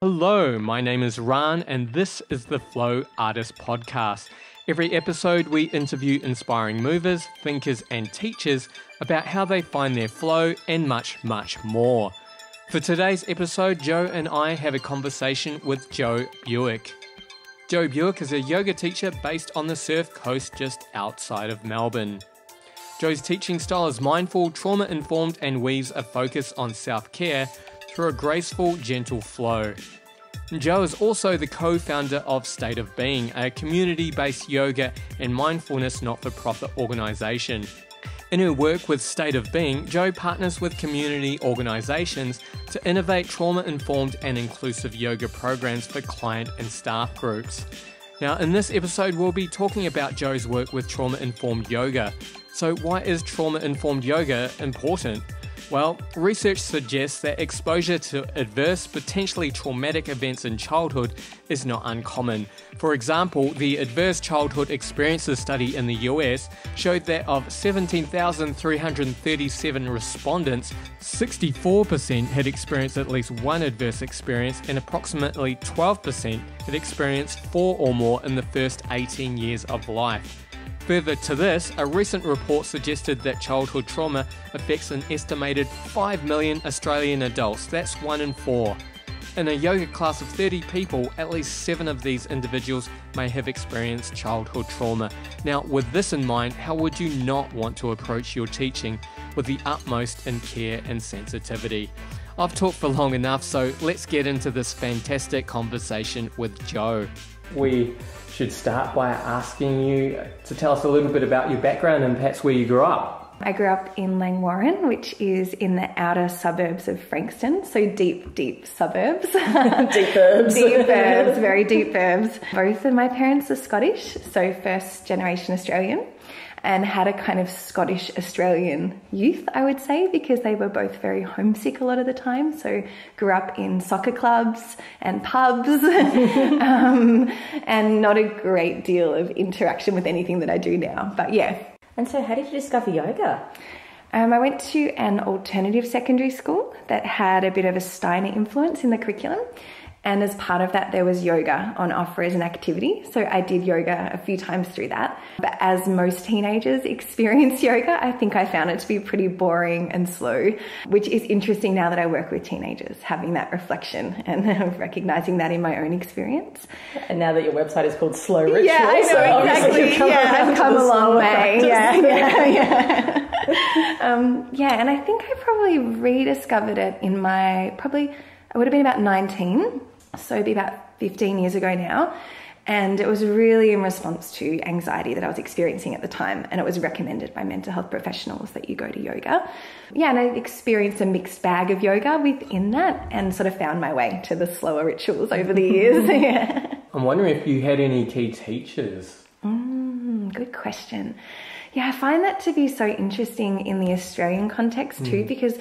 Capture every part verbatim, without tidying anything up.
Hello, my name is Rane and this is the Flow Artists Podcast. Every episode we interview inspiring movers, thinkers and teachers about how they find their flow and much, much more. For today's episode, Joe and I have a conversation with Joe Buick. Joe Buick is a yoga teacher based on the surf coast just outside of Melbourne. Joe's teaching style is mindful, trauma-informed and weaves a focus on self-care through a graceful, gentle flow. Joe is also the co-founder of State of Being, a community-based yoga and mindfulness not-for-profit organisation. In her work with State of Being, Joe partners with community organisations to innovate trauma-informed and inclusive yoga programs for client and staff groups. Now, in this episode, we'll be talking about Joe's work with trauma-informed yoga. So why is trauma-informed yoga important? Well, research suggests that exposure to adverse, potentially traumatic events in childhood is not uncommon. For example, the Adverse Childhood Experiences study in the U S showed that of seventeen thousand three hundred thirty-seven respondents, sixty-four percent had experienced at least one adverse experience and approximately twelve percent had experienced four or more in the first eighteen years of life. Further to this, a recent report suggested that childhood trauma affects an estimated five million Australian adults. That's one in four. In a yoga class of thirty people, at least seven of these individuals may have experienced childhood trauma. Now, with this in mind, how would you not want to approach your teaching with the utmost in care and sensitivity? I've talked for long enough, so let's get into this fantastic conversation with Joe. We should start by asking you to tell us a little bit about your background and perhaps where you grew up. I grew up in Langwarrin, which is in the outer suburbs of Frankston, so deep, deep suburbs. Deep herbs. Deep herbs, very deep herbs. Both of my parents are Scottish, so first generation Australian, and had a kind of Scottish Australian youth, I would say, because they were both very homesick a lot of the time. So grew up in soccer clubs and pubs um, and not a great deal of interaction with anything that I do now, but yeah. And so how did you discover yoga? Um, I went to an alternative secondary school that had a bit of a Steiner influence in the curriculum. And as part of that, there was yoga on offer as an activity. So I did yoga a few times through that. But as most teenagers experience yoga, I think I found it to be pretty boring and slow, which is interesting now that I work with teenagers, having that reflection and recognizing that in my own experience. And now that your website is called Slow Rituals. Yeah, I know, so exactly. Yeah, I've come a long way. Practice. Yeah, yeah, yeah. um, yeah, and I think I probably rediscovered it in my, probably, I would have been about nineteen, so it'd be about fifteen years ago now, and it was really in response to anxiety that I was experiencing at the time, and it was recommended by mental health professionals that you go to yoga. Yeah, and I experienced a mixed bag of yoga within that and sort of found my way to the slower rituals over the years. Yeah. I'm wondering if you had any key teachers. Mm, good question. Yeah, I find that to be so interesting in the Australian context too, mm. because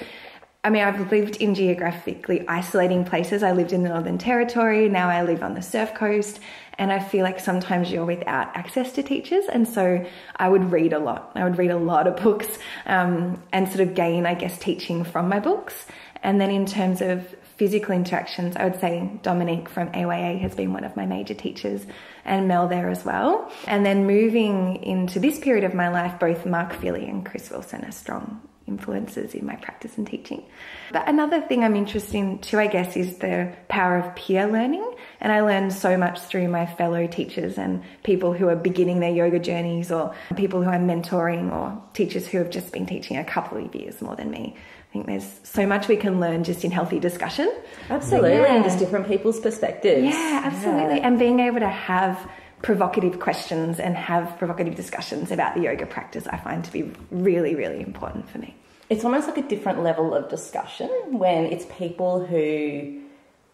I mean, I've lived in geographically isolating places. I lived in the Northern Territory. Now I live on the surf coast. And I feel like sometimes you're without access to teachers. And so I would read a lot. I would read a lot of books um, and sort of gain, I guess, teaching from my books. And then in terms of physical interactions, I would say Dominique from A Y A has been one of my major teachers and Mel there as well. And then moving into this period of my life, both Mark Feely and Chris Wilson are strong influences in my practice and teaching. But another thing I'm interested in too, I guess, is the power of peer learning. And I learned so much through my fellow teachers and people who are beginning their yoga journeys or people who I'm mentoring or teachers who have just been teaching a couple of years more than me. I think there's so much we can learn just in healthy discussion. Absolutely. Yeah. And just different people's perspectives. Yeah, absolutely. Yeah. And being able to have provocative questions and have provocative discussions about the yoga practice I find to be really, really important for me. It's almost like a different level of discussion when it's people who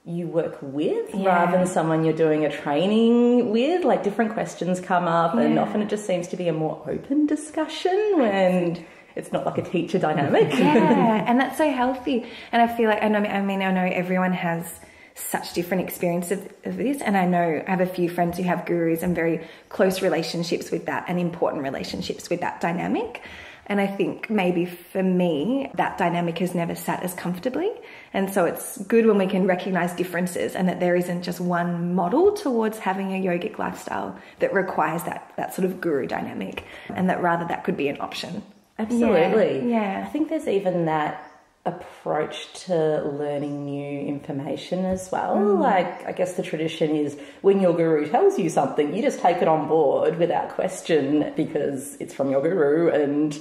you work with, yeah, rather than someone you're doing a training with. Like different questions come up, yeah, and often it just seems to be a more open discussion when it's not like a teacher dynamic. Yeah, and that's so healthy. And I feel like, I mean, I know everyone has such different experiences of this. And I know I have a few friends who have gurus and very close relationships with that and important relationships with that dynamic. And I think maybe for me, that dynamic has never sat as comfortably. And so it's good when we can recognize differences and that there isn't just one model towards having a yogic lifestyle that requires that, that sort of guru dynamic, and that rather that could be an option. Absolutely. Yeah. yeah. I think there's even that approach to learning new information as well. Mm. Like, I guess the tradition is when your guru tells you something, you just take it on board without question because it's from your guru and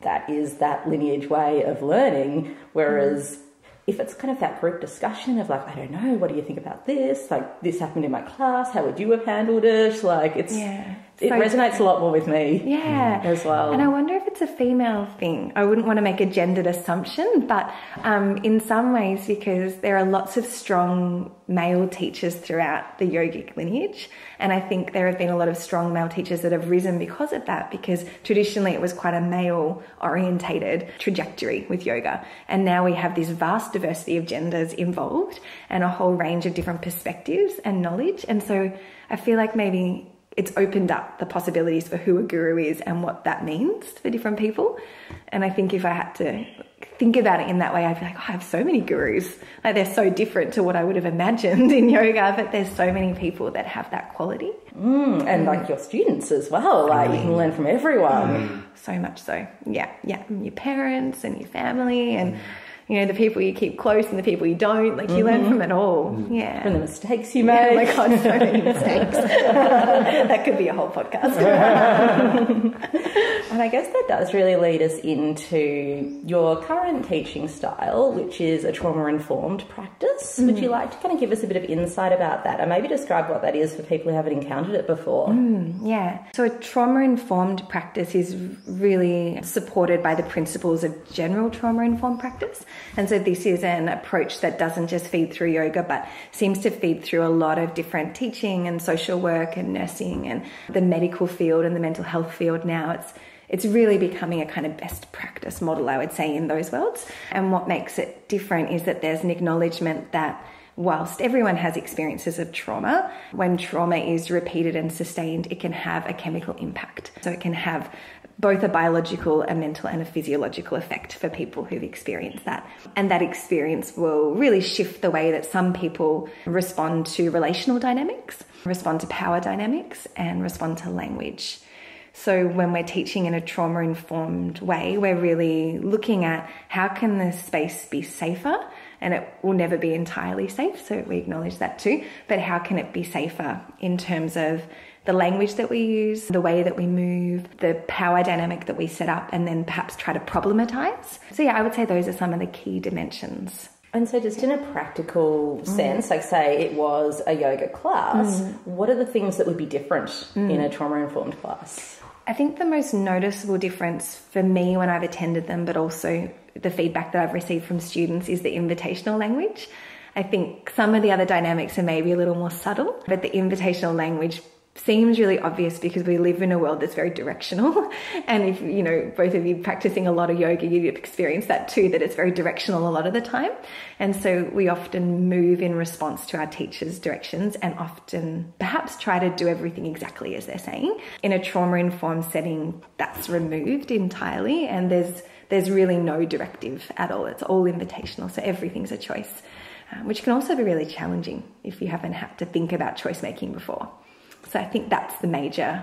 that is that lineage way of learning. Whereas mm. if it's kind of that group discussion of like, I don't know, what do you think about this? Like, this happened in my class. How would you have handled it? Like, it's... Yeah. It so resonates a lot more with me yeah. as well. And I wonder if it's a female thing. I wouldn't want to make a gendered assumption, but um, in some ways, because there are lots of strong male teachers throughout the yogic lineage. And I think there have been a lot of strong male teachers that have risen because of that, because traditionally it was quite a male orientated trajectory with yoga. And now we have this vast diversity of genders involved and a whole range of different perspectives and knowledge. And so I feel like maybe it's opened up the possibilities for who a guru is and what that means for different people. And I think if I had to think about it in that way, I'd be like, oh, I have so many gurus. Like, they're so different to what I would have imagined in yoga, but there's so many people that have that quality. Mm, and mm. like your students as well. Like, you can learn from everyone. Mm. So much so. Yeah. Yeah. And your parents and your family and, mm. you know, the people you keep close and the people you don't, like, you mm-hmm. learn from it all. Yeah. From the mistakes you make. Oh my God, so many mistakes. That could be a whole podcast. And I guess that does really lead us into your current teaching style, which is a trauma-informed practice. Mm. Would you like to kind of give us a bit of insight about that and maybe describe what that is for people who haven't encountered it before? Mm, yeah. So a trauma-informed practice is really supported by the principles of general trauma-informed practice. And so this is an approach that doesn't just feed through yoga, but seems to feed through a lot of different teaching and social work and nursing and the medical field and the mental health field now. It's it's really becoming a kind of best practice model, I would say, in those worlds. And what makes it different is that there's an acknowledgement that whilst everyone has experiences of trauma, when trauma is repeated and sustained, it can have a chemical impact. So it can have both a biological, a mental and a physiological effect for people who've experienced that. And that experience will really shift the way that some people respond to relational dynamics, respond to power dynamics and respond to language. So when we're teaching in a trauma-informed way, we're really looking at how can the space be safer? And it will never be entirely safe, so we acknowledge that too. But how can it be safer in terms of the language that we use, the way that we move, the power dynamic that we set up, and then perhaps try to problematize. So yeah, I would say those are some of the key dimensions. And so just in a practical mm. sense, like say it was a yoga class, mm. what are the things that would be different mm. in a trauma-informed class? I think the most noticeable difference for me when I've attended them, but also the feedback that I've received from students, is the invitational language. I think some of the other dynamics are maybe a little more subtle, but the invitational language seems really obvious because we live in a world that's very directional. And if, you know, both of you practicing a lot of yoga, you've experienced that too, that it's very directional a lot of the time. And so we often move in response to our teachers' directions and often perhaps try to do everything exactly as they're saying. In a trauma-informed setting, that's removed entirely. And there's, there's really no directive at all. It's all invitational. So everything's a choice, um, which can also be really challenging if you haven't had to think about choice making before. So I think that's the major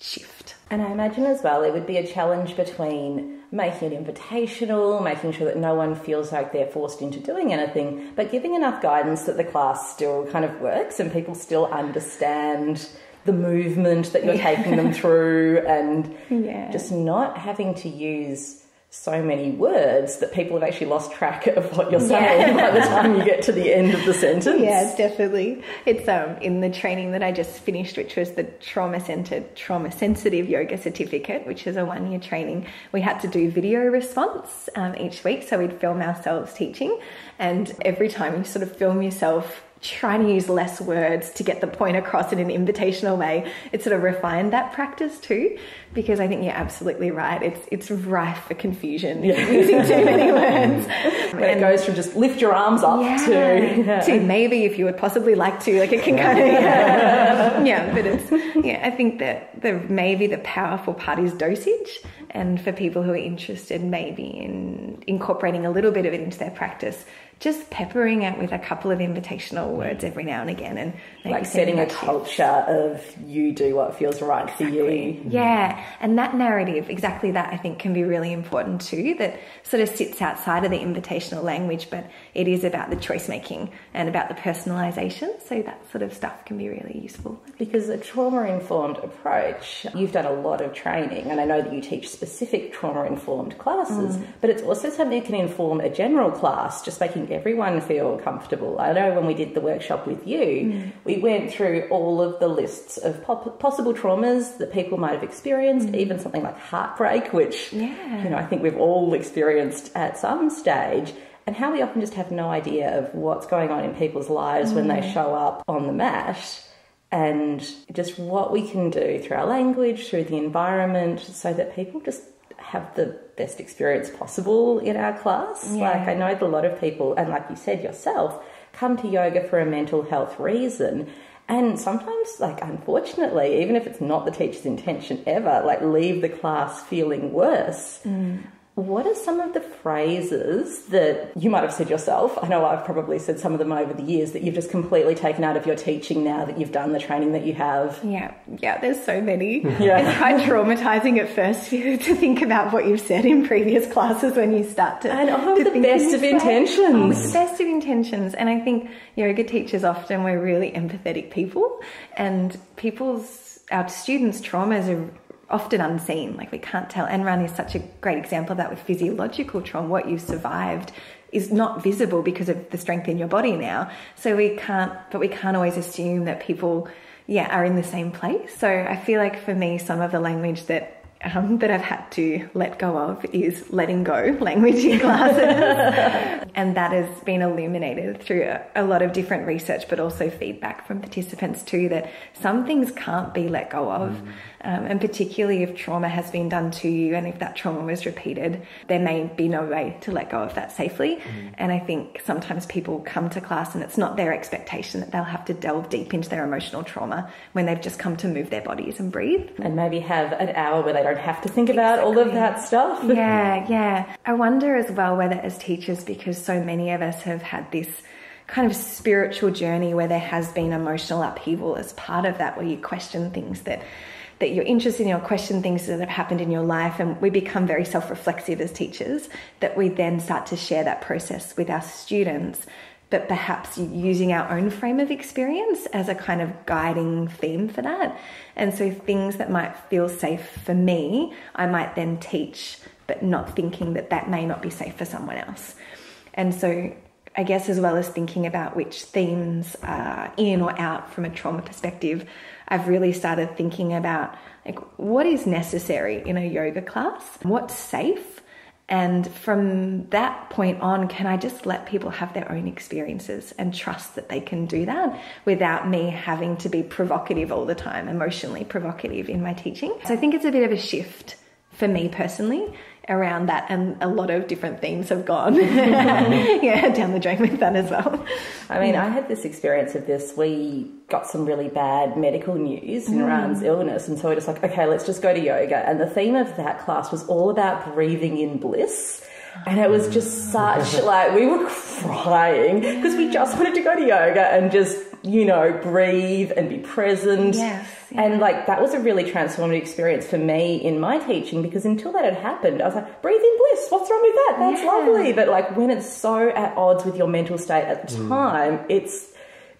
shift. And I imagine as well it would be a challenge between making it invitational, making sure that no one feels like they're forced into doing anything, but giving enough guidance that the class still kind of works and people still understand the movement that you're yeah. taking them through, and yeah. just not having to use so many words that people have actually lost track of what you're saying yeah. by the time you get to the end of the sentence. Yeah, definitely. It's um in the training that I just finished, which was the Trauma Center Trauma Sensitive Yoga Certificate, which is a one-year training. We had to do video response um, each week, so we'd film ourselves teaching, and every time you sort of film yourself trying to use less words to get the point across in an invitational way, it sort of refined that practice too, because I think you're absolutely right. It's it's rife for confusion, yeah. using too many words. And it goes from just lift your arms up yeah, to yeah. to maybe if you would possibly like to, like it can kind of yeah. yeah, but it's yeah. I think that the maybe the powerful part is dosage, and for people who are interested, maybe in incorporating a little bit of it into their practice. Just peppering it with a couple of invitational words every now and again, and like setting a culture of you do what feels right for you. Yeah, and that narrative, exactly that, I think can be really important too. That sort of sits outside of the invitational language, but it is about the choice making and about the personalization. So that sort of stuff can be really useful. Because a trauma-informed approach, you've done a lot of training, and I know that you teach specific trauma-informed classes, mm. but it's also something that can inform a general class, just making everyone feel comfortable. I know when we did the workshop with you, mm. we went through all of the lists of possible traumas that people might have experienced, mm. even something like heartbreak, which yeah. you know I think we've all experienced at some stage, and how we often just have no idea of what's going on in people's lives mm. when they show up on the mat, and just what we can do through our language, through the environment, so that people just have the best experience possible in our class. Yeah. Like I know that a lot of people, and like you said yourself, come to yoga for a mental health reason. And sometimes, like unfortunately, even if it's not the teacher's intention ever, like leave the class feeling worse. Mm. What are some of the phrases that you might have said yourself? I know I've probably said some of them over the years that you've just completely taken out of your teaching now that you've done the training that you have. Yeah, yeah, there's so many. Yeah. It's quite traumatising at first to think about what you've said in previous classes when you start to. And oh, to the think best of intentions. Oh, the best of intentions. And I think yoga teachers often, we're really empathetic people, and people's, our students' traumas are often unseen, like we can't tell. And Rane is such a great example of that with physiological trauma. What you've survived is not visible because of the strength in your body now. So we can't, but we can't always assume that people, yeah, are in the same place. So I feel like for me, some of the language that Um, that I've had to let go of is letting go language in classes. And that has been illuminated through a, a lot of different research, but also feedback from participants too, that some things can't be let go of. Mm. Um, and particularly if trauma has been done to you, and if that trauma was repeated, there may be no way to let go of that safely. Mm. And I think sometimes people come to class and it's not their expectation that they'll have to delve deep into their emotional trauma when they've just come to move their bodies and breathe. And maybe have an hour where they don't have to think about exactly. all of that stuff. Yeah, yeah. I wonder as well whether as teachers, because so many of us have had this kind of spiritual journey where there has been emotional upheaval as part of that, where you question things that that you're interested in, or question things that have happened in your life, and we become very self-reflexive as teachers, that we then start to share that process with our students, but perhaps using our own frame of experience as a kind of guiding theme for that. And so things that might feel safe for me, I might then teach, but not thinking that that may not be safe for someone else. And so I guess as well as thinking about which themes are in or out from a trauma perspective, I've really started thinking about like what is necessary in a yoga class, what's safe. And from that point on, can I just let people have their own experiences and trust that they can do that without me having to be provocative all the time, emotionally provocative in my teaching? So I think it's a bit of a shift for me personally around that, and a lot of different themes have gone yeah, down the drain with that as well. I mean, I had this experience of this. We got some really bad medical news in mm. Rane's illness, and so we're just like, okay, let's just go to yoga. And the theme of that class was all about breathing in bliss. And it was just such, like, we were crying because we just wanted to go to yoga and just, you know, breathe and be present. Yes, yeah. And like that was a really transformative experience for me in my teaching, because until that had happened, I was like, breathe in bliss, what's wrong with that? That's yeah. lovely. But like when it's so at odds with your mental state at the mm. time, it's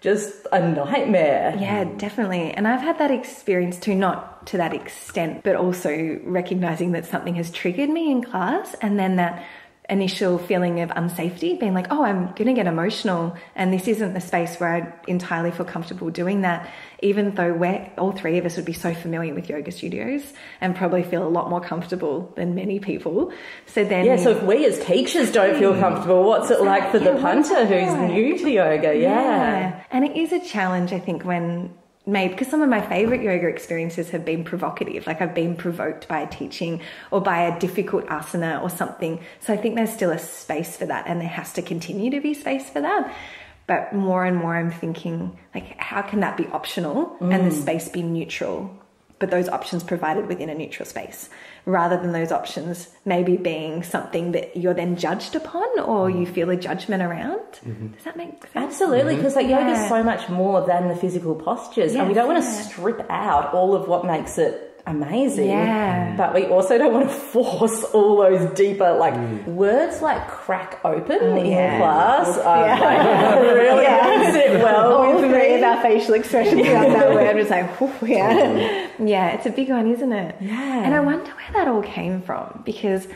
just a nightmare. Yeah, definitely. And I've had that experience too, not to that extent, but also recognizing that something has triggered me in class, and then that initial feeling of unsafety, being like, oh, I'm going to get emotional, and this isn't the space where I entirely feel comfortable doing that, even though we're, all three of us would be so familiar with yoga studios and probably feel a lot more comfortable than many people. So then... Yeah, so if we as teachers don't feel comfortable, what's it like for the punter who's new to yoga? Yeah. yeah. And it is a challenge, I think, when... made because some of my favorite yoga experiences have been provocative, like I've been provoked by a teaching or by a difficult asana or something. So I think there's still a space for that, and there has to continue to be space for that. But more and more I'm thinking, like, how can that be optional mm. and the space be neutral, but those options provided within a neutral space, rather than those options maybe being something that you're then judged upon or you feel a judgment around. Mm-hmm. Does that make sense? Absolutely, because mm-hmm. like yeah. yoga is so much more than the physical postures, yes, and we don't want to yeah. strip out all of what makes it amazing, yeah. but we also don't want to force all those deeper, like mm. words like crack open oh, in yeah. class. Um, yeah. Like, really yeah. it well. All three of our facial expressions yeah. around that word was like, oh, yeah, yeah. It's a big one, isn't it? Yeah. And I wonder where that all came from, because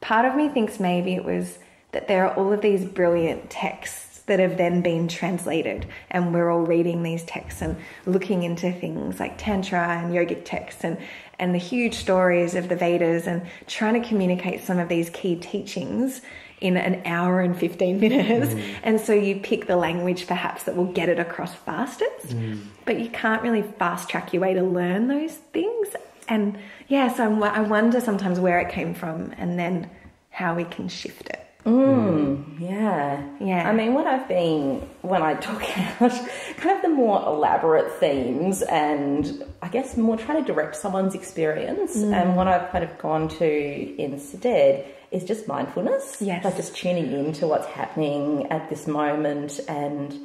part of me thinks maybe it was that there are all of these brilliant texts that have then been translated, and we're all reading these texts and looking into things like Tantra and yogic texts and, and the huge stories of the Vedas, and trying to communicate some of these key teachings in an hour and fifteen minutes. Mm. And so you pick the language perhaps that will get it across fastest, mm. but you can't really fast track your way to learn those things. And yeah, so I'm, I wonder sometimes where it came from and then how we can shift it. Mm, yeah. Yeah. I mean, what I've been, when I talk out kind of the more elaborate themes and I guess more trying to direct someone's experience, mm. and what I've kind of gone to instead is just mindfulness. Yes. Like just tuning into what's happening at this moment. And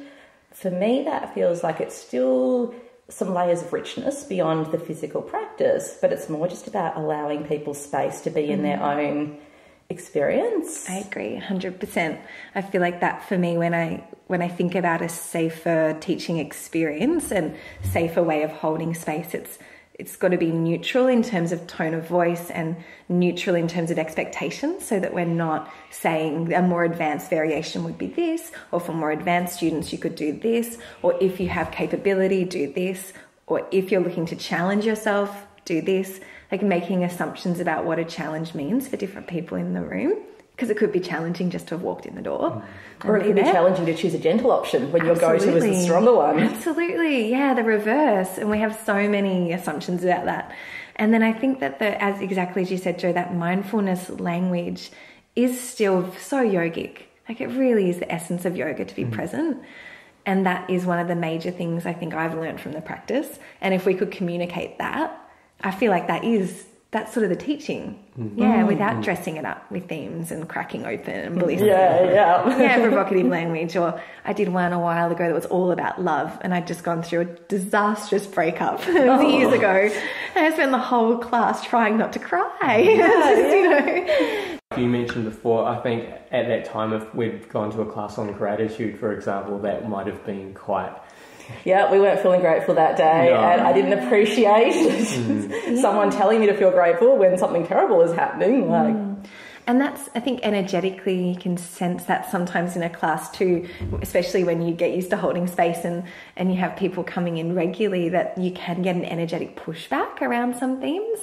for me, that feels like it's still some layers of richness beyond the physical practice, but it's more just about allowing people space to be in mm. their own experience. I agree one hundred percent. I feel like that for me, when I when I think about a safer teaching experience and safer way of holding space, it's it's got to be neutral in terms of tone of voice and neutral in terms of expectations, so that we're not saying a more advanced variation would be this, or for more advanced students you could do this, or if you have capability do this, or if you're looking to challenge yourself do this. Like making assumptions about what a challenge means for different people in the room, because it could be challenging just to have walked in the door. Mm. Or it could be challenging to choose a gentle option when your go-to is the stronger one. Absolutely, yeah, the reverse. And we have so many assumptions about that. And then I think that, the, as exactly as you said, Joe, that mindfulness language is still so yogic. Like it really is the essence of yoga, to be mm. present. And that is one of the major things I think I've learned from the practice. And if we could communicate that, I feel like that is, that's sort of the teaching. Mm-hmm. Yeah, without dressing it up with themes and cracking open and ballistic. Yeah, yeah. yeah, provocative language. Or I did one a while ago that was all about love, and I'd just gone through a disastrous breakup oh. years ago. And I spent the whole class trying not to cry. Yeah, just, you know. You mentioned before, I think at that time, if we'd gone to a class on gratitude, for example, that might have been quite... Yeah, we weren't feeling grateful that day, no. and I didn't appreciate mm. someone telling me to feel grateful when something terrible is happening. Like, mm. And that's, I think, energetically you can sense that sometimes in a class too, especially when you get used to holding space and, and you have people coming in regularly, that you can get an energetic pushback around some themes.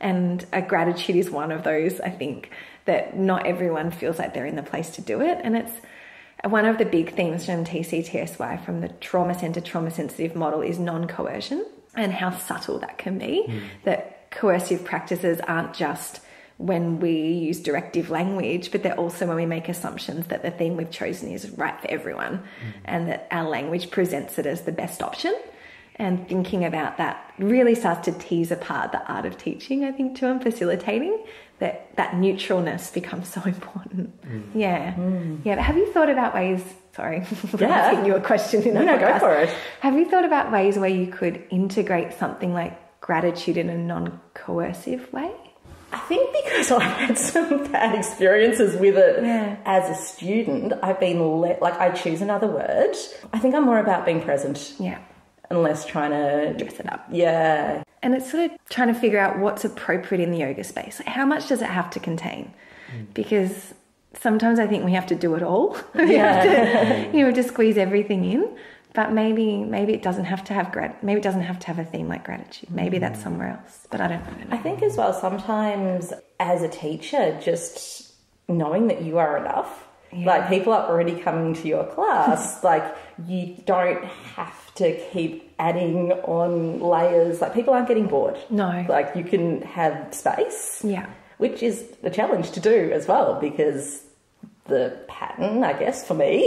And a gratitude is one of those, I think, that not everyone feels like they're in the place to do it. And it's one of the big themes from T C T S Y, from the Trauma Center, trauma sensitive model, is non-coercion, and how subtle that can be. Mm. That coercive practices aren't just when we use directive language, but they're also when we make assumptions that the theme we've chosen is right for everyone, mm. and that our language presents it as the best option. And thinking about that really starts to tease apart the art of teaching, I think, too, and facilitating. That that neutralness becomes so important. Mm. Yeah. Mm. Yeah. But have you thought about ways, sorry, yeah. asking you a question in that no, podcast. Go for it. Have you thought about ways where you could integrate something like gratitude in a non-coercive way? I think because I had some bad experiences with it yeah. as a student, I've been let, like, I choose another word. I think I'm more about being present. Yeah. Unless trying to dress it up. Yeah. And it's sort of trying to figure out what's appropriate in the yoga space. Like how much does it have to contain? Mm. Because sometimes I think we have to do it all. we yeah. have to, you know, to squeeze everything in. But maybe maybe it doesn't have to have grat- maybe it doesn't have to have a theme like gratitude. Maybe that's somewhere else. But I don't know. I think as well sometimes as a teacher, just knowing that you are enough. Yeah. Like people are already coming to your class. Like you don't have to keep adding on layers. Like people aren't getting bored. No. Like you can have space. Yeah. Which is a challenge to do as well, because the pattern, I guess, for me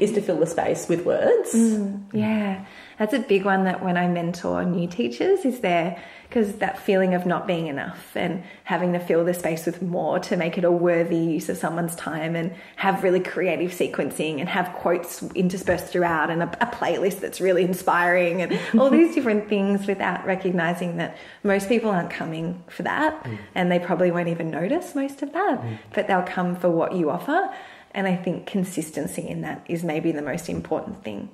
is to fill the space with words. Mm, yeah. That's a big one that when I mentor new teachers is there, because that feeling of not being enough and having to fill the space with more to make it a worthy use of someone's time, and have really creative sequencing and have quotes interspersed throughout, and a, a playlist that's really inspiring, and all these different things, without recognizing that most people aren't coming for that, mm. and they probably won't even notice most of that, mm. but they'll come for what you offer. And I think consistency in that is maybe the most important thing.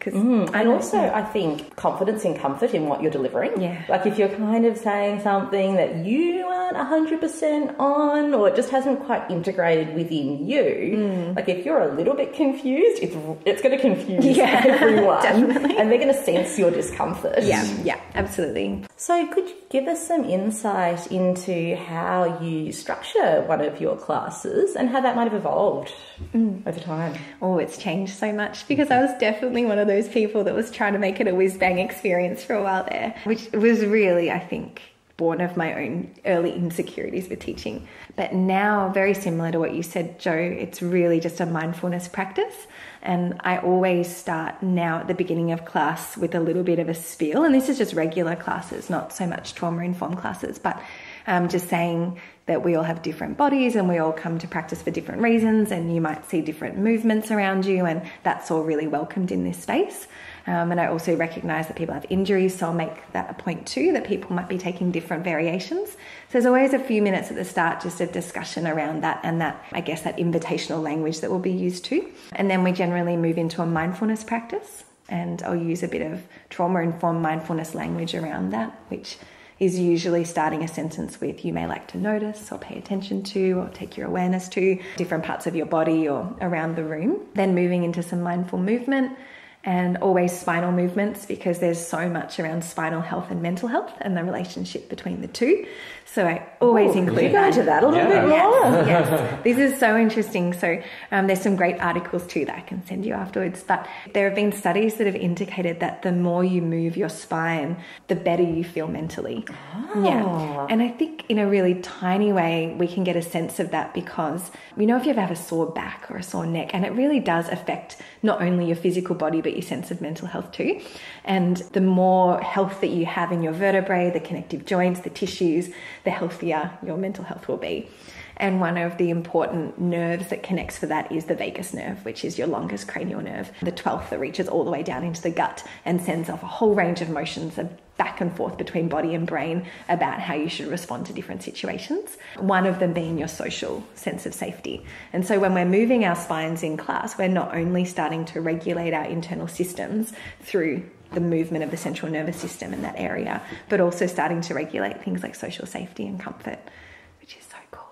Mm, and I also, know. I think confidence and comfort in what you're delivering. Yeah. Like if you're kind of saying something that you aren't one hundred percent on, or it just hasn't quite integrated within you, mm. like if you're a little bit confused, it's it's going to confuse yeah, everyone. Definitely. And they're going to sense your discomfort. Yeah, yeah, absolutely. So could you give us some insight into how you structure one of your classes and how that might have evolved mm. over time? Oh, it's changed so much, because I was definitely one of those those people that was trying to make it a whiz-bang experience for a while there, which was really, I think, born of my own early insecurities with teaching. But now, very similar to what you said, Joe, it's really just a mindfulness practice. And I always start now at the beginning of class with a little bit of a spiel. And this is just regular classes, not so much trauma-informed classes, but um, just saying that we all have different bodies and we all come to practice for different reasons, and you might see different movements around you, and that's all really welcomed in this space. Um, and I also recognise that people have injuries, so I'll make that a point too, that people might be taking different variations. So there's always a few minutes at the start just of discussion around that, and that, I guess, that invitational language that will be used too. And then we generally move into a mindfulness practice, and I'll use a bit of trauma-informed mindfulness language around that, which is usually starting a sentence with, you may like to notice, or pay attention to, or take your awareness to different parts of your body or around the room. Then moving into some mindful movement, and always spinal movements, because there's so much around spinal health and mental health and the relationship between the two. So I always Ooh, include go into that a little yeah. bit more. Yes, yes. This is so interesting. So um, there's some great articles too that I can send you afterwards. But there have been studies that have indicated that the more you move your spine, the better you feel mentally. Oh. Yeah. And I think in a really tiny way, we can get a sense of that, because you know, if you ever have a sore back or a sore neck, and it really does affect not only your physical body, but your sense of mental health too. And the more health that you have in your vertebrae, the connective joints, the tissues, the healthier your mental health will be. And one of the important nerves that connects for that is the vagus nerve, which is your longest cranial nerve, the twelfth, that reaches all the way down into the gut and sends off a whole range of motions of back and forth between body and brain about how you should respond to different situations, one of them being your social sense of safety. And so when we're moving our spines in class, we're not only starting to regulate our internal systems through the movement of the central nervous system in that area, but also starting to regulate things like social safety and comfort.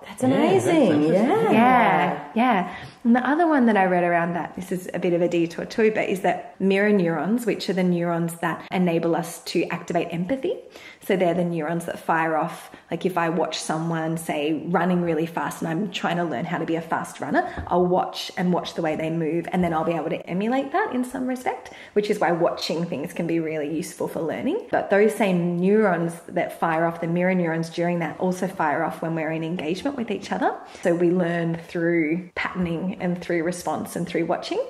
That's amazing. Yeah, that's yeah. yeah. Yeah. And the other one that I read around that, this is a bit of a detour too, but is that mirror neurons, which are the neurons that enable us to activate empathy. So they're the neurons that fire off. Like if I watch someone, say, running really fast, and I'm trying to learn how to be a fast runner, I'll watch and watch the way they move, and then I'll be able to emulate that in some respect, which is why watching things can be really useful for learning. But those same neurons that fire off, the mirror neurons during that, also fire off when we're in engagement with each other. So we learn through patterning and through response and through watching.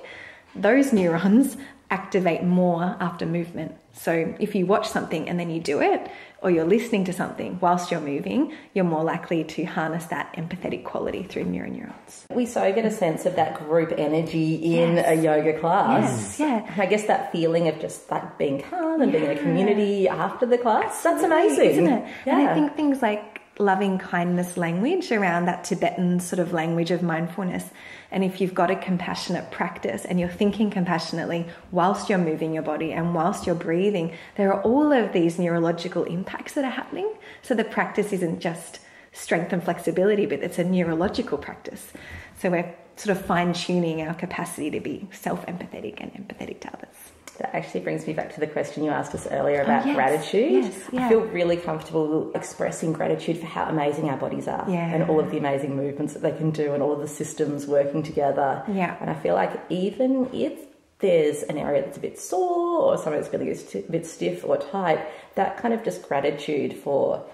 Those neurons activate more after movement. So if you watch something and then you do it, or you're listening to something whilst you're moving, you're more likely to harness that empathetic quality through mirror neurons. We so get a sense of that group energy in yes. a yoga class. Yes, yeah. I guess that feeling of just like being calm and yeah. being in a community after the class, that's amazing. Isn't it? Yeah. And I think things like loving kindness language around that Tibetan sort of language of mindfulness. And if you've got a compassionate practice and you're thinking compassionately whilst you're moving your body and whilst you're breathing, there are all of these neurological impacts that are happening. So the practice isn't just strength and flexibility, but it's a neurological practice. So we're sort of fine-tuning our capacity to be self-empathetic and empathetic to others. That actually brings me back to the question you asked us earlier about oh, yes. gratitude. Yes, yeah. I feel really comfortable expressing gratitude for how amazing our bodies are yeah. and all of the amazing movements that they can do and all of the systems working together. Yeah. And I feel like even if there's an area that's a bit sore or something that's feeling a bit stiff or tight, that kind of just gratitude for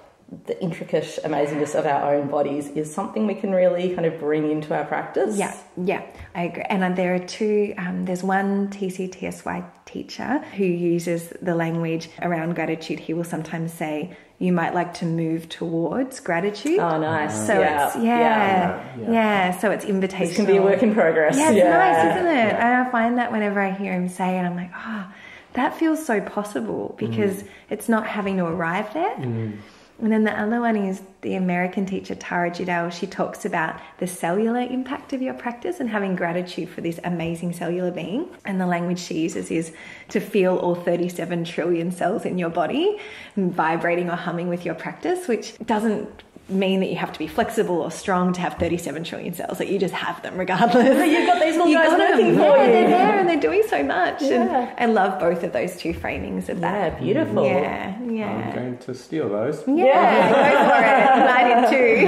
the intricate amazingness of our own bodies is something we can really kind of bring into our practice. Yeah, yeah, I agree. And there are two, um, there's one T C T S Y teacher who uses the language around gratitude. He will sometimes say, you might like to move towards gratitude. Oh, nice. Uh, so yeah. It's, yeah, yeah, yeah, yeah. So it's invitational. This can be a work in progress. Yeah, it's yeah. nice, isn't it? Yeah. And I find that whenever I hear him say it, I'm like, oh, that feels so possible because mm. it's not having to arrive there. Mm. And then the other one is the American teacher, Tara Jidal. She talks about the cellular impact of your practice and having gratitude for this amazing cellular being. And the language she uses is to feel all thirty-seven trillion cells in your body vibrating or humming with your practice, which doesn't mean that you have to be flexible or strong to have thirty-seven trillion cells, that you just have them regardless. You've got these little guys working for you. They're there and they're doing so much. Yeah. And I love both of those two framings of that. Yeah, beautiful. Yeah, yeah. I'm going to steal those. Yeah, yeah. Go for it. And I did too.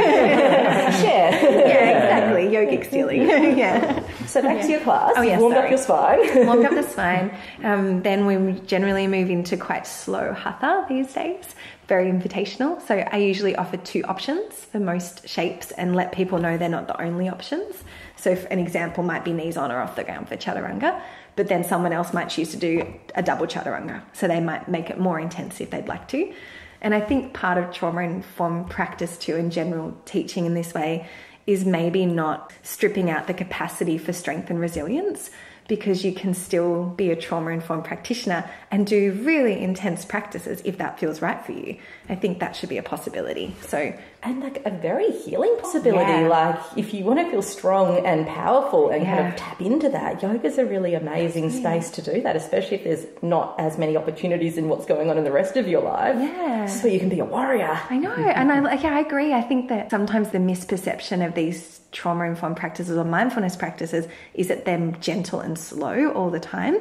Share. Yeah, exactly. Yogic stealing. Yeah. So back yeah. to your class. Oh, yeah, warmed sorry. up your spine. Warmed up the spine. Um, then we generally move into quite slow hatha these days. Very invitational. So I usually offer two options for most shapes and let people know they're not the only options. So if an example might be knees on or off the ground for chaturanga, but then someone else might choose to do a double chaturanga. So they might make it more intense if they'd like to. And I think part of trauma-informed practice too, in general teaching in this way, is maybe not stripping out the capacity for strength and resilience, because you can still be a trauma-informed practitioner and do really intense practices if that feels right for you. I think that should be a possibility. So, and like a very healing possibility. Yeah. Like if you want to feel strong and powerful and yeah. kind of tap into that, yoga's a really amazing yeah. space to do that, especially if there's not as many opportunities in what's going on in the rest of your life. Yeah. So you can be a warrior. I know. And I, yeah, I agree. I think that sometimes the misperception of these trauma-informed practices or mindfulness practices is that they're gentle and slow all the time.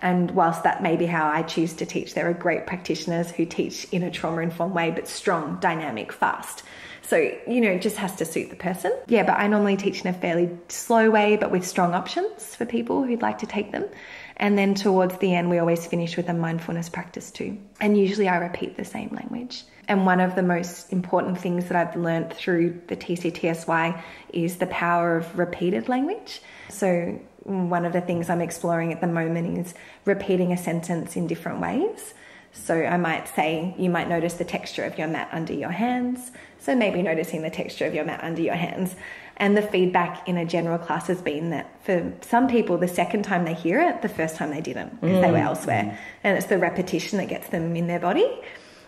And whilst that may be how I choose to teach, there are great practitioners who teach in a trauma-informed way, but strong, dynamic, fast. So, you know, it just has to suit the person. Yeah, but I normally teach in a fairly slow way, but with strong options for people who'd like to take them. And then towards the end, we always finish with a mindfulness practice too. And usually I repeat the same language. And one of the most important things that I've learned through the T C T S Y is the power of repeated language. So one of the things I'm exploring at the moment is repeating a sentence in different ways. So I might say, you might notice the texture of your mat under your hands. So maybe noticing the texture of your mat under your hands. And the feedback in a general class has been that for some people, the second time they hear it, the first time they didn't, because mm. they were elsewhere. And it's the repetition that gets them in their body.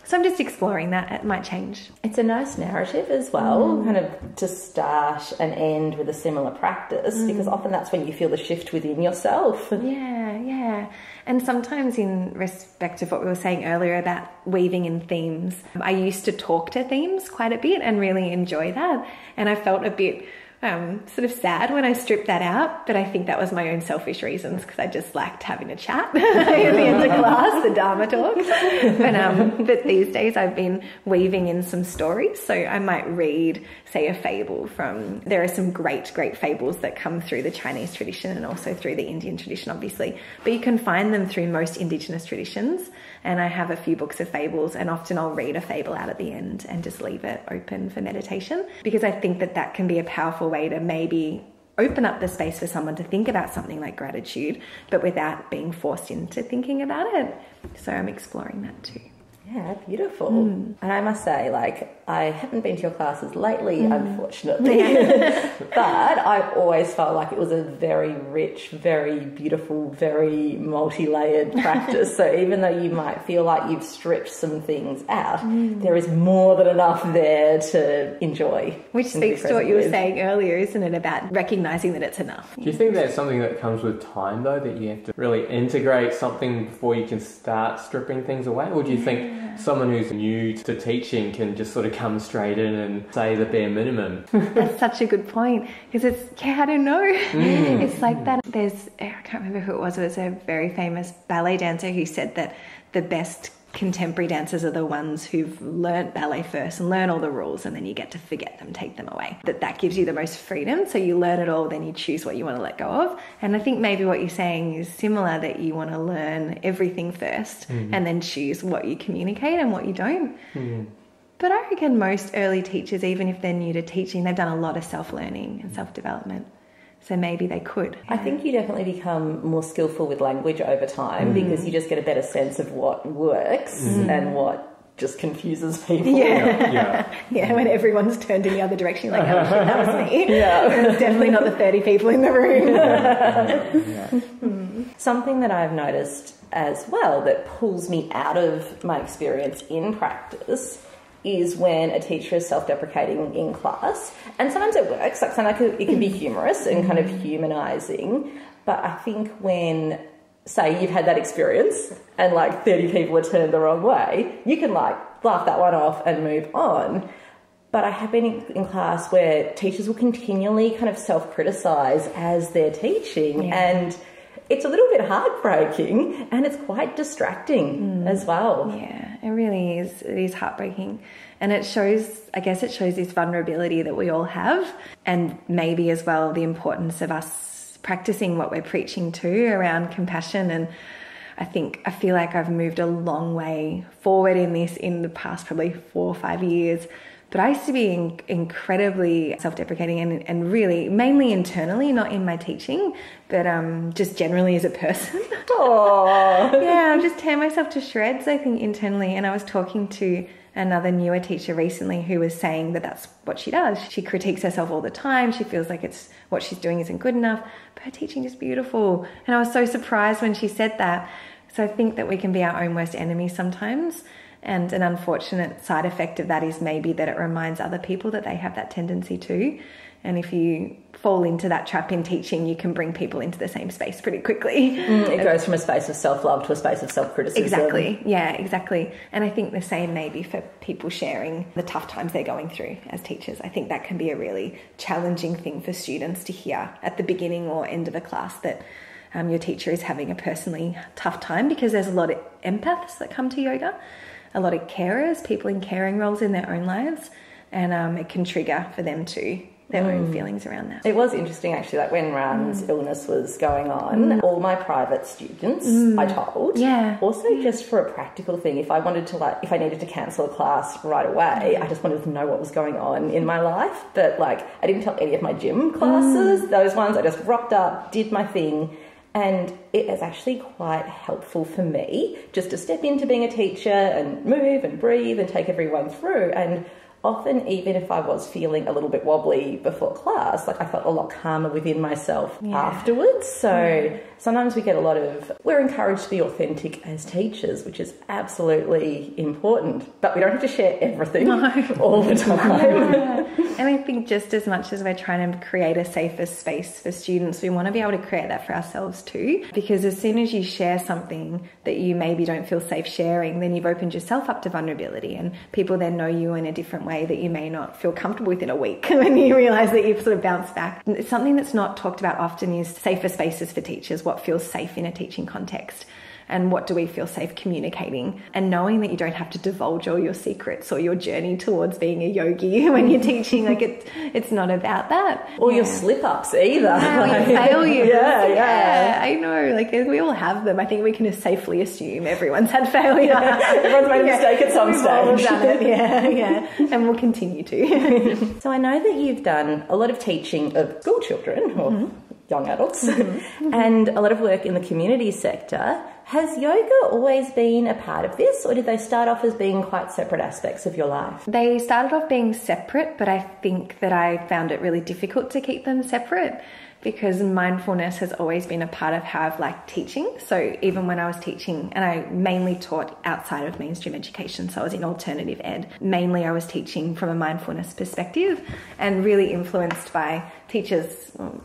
So I'm just exploring that. It might change. It's a nice narrative as well, mm. kind of to start and end with a similar practice, mm. because often that's when you feel the shift within yourself. Yeah, yeah. And sometimes in respect of what we were saying earlier about weaving in themes, I used to talk to themes quite a bit and really enjoy that. And I felt a bit... Um, sort of sad when I stripped that out, but I think that was my own selfish reasons because I just liked having a chat at the end of class, the Dharma talk. But, um, but these days I've been weaving in some stories. So I might read, say, a fable from, there are some great, great fables that come through the Chinese tradition and also through the Indian tradition, obviously. But you can find them through most Indigenous traditions. And I have a few books of fables, and often I'll read a fable out at the end and just leave it open for meditation, because I think that that can be a powerful way to maybe open up the space for someone to think about something like gratitude, but without being forced into thinking about it. So I'm exploring that too. Yeah, beautiful. Mm. And I must say, like, I haven't been to your classes lately, mm. unfortunately, but I always felt like it was a very rich, very beautiful, very multi-layered practice. So even though you might feel like you've stripped some things out, mm. there is more than enough there to enjoy. Which speaks to what you were saying earlier, isn't it, about recognising that it's enough. Do you think that's something that comes with time, though, that you have to really integrate something before you can start stripping things away? Or do you think... yeah. someone who's new to teaching can just sort of come straight in and say the bare minimum. That's such a good point, because it's, yeah, I don't know. Mm. It's like that. There's, I can't remember who it was, it was a very famous ballet dancer who said that the best contemporary dancers are the ones who've learnt ballet first and learn all the rules, and then you get to forget them, take them away. That that gives you the most freedom, so you learn it all, then you choose what you want to let go of. And I think maybe what you're saying is similar, that you want to learn everything first mm-hmm. and then choose what you communicate and what you don't. Mm-hmm. But I reckon most early teachers, even if they're new to teaching, they've done a lot of self-learning and self-development. So maybe they could. Yeah. I think you definitely become more skillful with language over time mm. because you just get a better sense of what works mm. and what just confuses people. Yeah. Yeah. Yeah, when everyone's turned in the other direction, you're like, oh, shit, that was me. Yeah. It's definitely not the thirty people in the room. Yeah. Yeah. Mm. Something that I've noticed as well that pulls me out of my experience in practice is when a teacher is self-deprecating in class. And sometimes it works, like sometimes it can be humorous and kind of humanising. But I think when, say, you've had that experience and like thirty people are turned the wrong way, you can like laugh that one off and move on. But I have been in class where teachers will continually kind of self-criticise as they're teaching yeah. and it's a little bit heartbreaking and it's quite distracting mm. as well. Yeah, it really is. It is heartbreaking. And it shows, I guess it shows this vulnerability that we all have, and maybe as well the importance of us practicing what we're preaching to around compassion. And I think, I feel like I've moved a long way forward in this in the past probably four or five years. But I used to be in, incredibly self-deprecating and, and really mainly internally, not in my teaching, but um, just generally as a person. Aww. Yeah, I just tear myself to shreds, I think, internally. And I was talking to another newer teacher recently who was saying that that's what she does. She critiques herself all the time. She feels like it's what she's doing isn't good enough. But her teaching is beautiful. And I was so surprised when she said that. So I think that we can be our own worst enemy sometimes. And an unfortunate side effect of that is maybe that it reminds other people that they have that tendency too. And if you fall into that trap in teaching, you can bring people into the same space pretty quickly. Mm, it goes from a space of self-love to a space of self-criticism. Exactly. Yeah, exactly. And I think the same maybe for people sharing the tough times they're going through as teachers. I think that can be a really challenging thing for students to hear at the beginning or end of a class, that um, your teacher is having a personally tough time, because there's a lot of empaths that come to yoga. A lot of carers, people in caring roles in their own lives, and um, it can trigger for them too, their mm. own feelings around that. It was interesting actually, like when Rane's mm. illness was going on, mm. all my private students mm. I told. Yeah. Also yeah. just for a practical thing, if I wanted to like, if I needed to cancel a class right away, I just wanted to know what was going on in my life. But like, I didn't tell any of my gym classes, mm. those ones, I just rocked up, did my thing. And it is actually quite helpful for me just to step into being a teacher and move and breathe and take everyone through. And often, even if I was feeling a little bit wobbly before class, like I felt a lot calmer within myself yeah. afterwards. So yeah. sometimes we get a lot of, we're encouraged to be authentic as teachers, which is absolutely important, but we don't have to share everything no. all the time. Yeah. And I think just as much as we're trying to create a safer space for students, we want to be able to create that for ourselves too, because as soon as you share something that you maybe don't feel safe sharing, then you've opened yourself up to vulnerability, and people then know you in a different way that you may not feel comfortable with in a week when you realise that you've sort of bounced back. It's something that's not talked about often is safer spaces for teachers, what feels safe in a teaching context, and what do we feel safe communicating, and knowing that you don't have to divulge all your secrets or your journey towards being a yogi when you're teaching. Like it, it's not about that. Or yeah. your slip-ups either. Yeah, like, failures. Yeah, yeah, yeah. I know. Like we all have them. I think we can safely assume everyone's had failure. Yeah. Everyone's made a yeah. mistake at some We've stage. All done it. Yeah, yeah. And we'll continue to. So I know that you've done a lot of teaching of school children or mm-hmm. young adults mm-hmm. and a lot of work in the community sector. Has yoga always been a part of this, or did they start off as being quite separate aspects of your life? They started off being separate, but I think that I found it really difficult to keep them separate, because mindfulness has always been a part of how I've liked teaching. So even when I was teaching, and I mainly taught outside of mainstream education, so I was in alternative ed, mainly I was teaching from a mindfulness perspective, and really influenced by teachers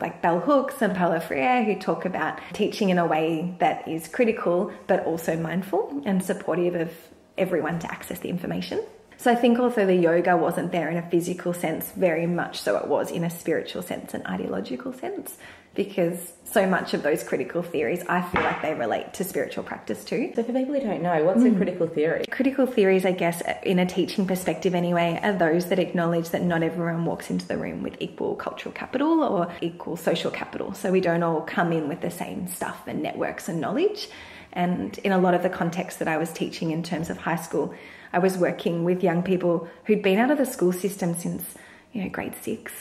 like bell hooks and Paulo Freire, who talk about teaching in a way that is critical but also mindful and supportive of everyone to access the information. So I think also the yoga wasn't there in a physical sense very much, so it was in a spiritual sense and ideological sense, because so much of those critical theories, I feel like they relate to spiritual practice too. So for people who don't know, what's mm. a critical theory? Critical theories, I guess, in a teaching perspective anyway, are those that acknowledge that not everyone walks into the room with equal cultural capital or equal social capital. So we don't all come in with the same stuff and networks and knowledge. And in a lot of the context that I was teaching in terms of high school, I was working with young people who'd been out of the school system since, you know, grade six,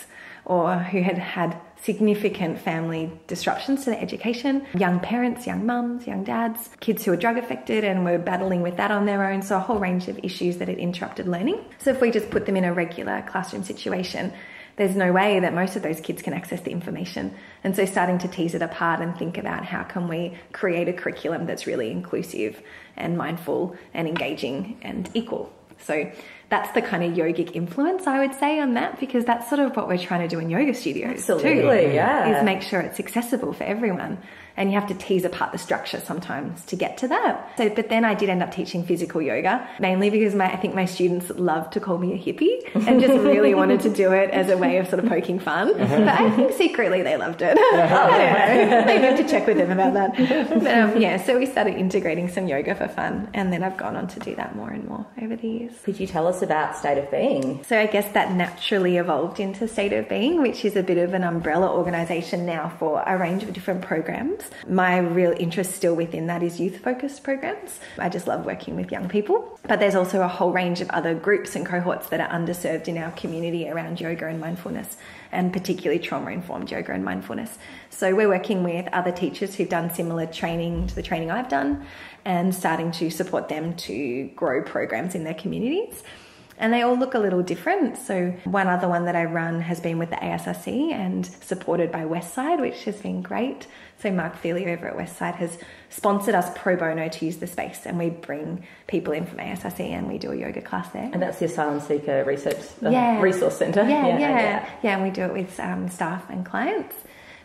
or who had had significant family disruptions to their education, young parents, young mums, young dads, kids who were drug affected and were battling with that on their own. So a whole range of issues that had interrupted learning. So if we just put them in a regular classroom situation, there's no way that most of those kids can access the information. And so starting to tease it apart and think about how can we create a curriculum that's really inclusive and mindful and engaging and equal. So that's the kind of yogic influence I would say on that, because that's sort of what we're trying to do in yoga studios. Absolutely, too, yeah. Is make sure it's accessible for everyone. And you have to tease apart the structure sometimes to get to that. So, but then I did end up teaching physical yoga, mainly because my, I think my students loved to call me a hippie and just really wanted to do it as a way of sort of poking fun. Uh-huh. But I think secretly they loved it. Uh-huh. I don't know. Maybe have to check with them about that. But um, yeah, so we started integrating some yoga for fun. And then I've gone on to do that more and more over the years. Could you tell us about State of Being? So I guess that naturally evolved into State of Being, which is a bit of an umbrella organisation now for a range of different programs. My real interest still within that is youth-focused programs. I just love working with young people. But there's also a whole range of other groups and cohorts that are underserved in our community around yoga and mindfulness, and particularly trauma-informed yoga and mindfulness. So we're working with other teachers who've done similar training to the training I've done and starting to support them to grow programs in their communities. And they all look a little different. So one other one that I run has been with the A S R C and supported by Westside, which has been great. So Mark Feely over at Westside has sponsored us pro bono to use the space, and we bring people in from A S R C and we do a yoga class there. And that's the Asylum Seeker Research uh, yeah. Resource Centre. Yeah, yeah, yeah, yeah. Yeah, and we do it with um, staff and clients.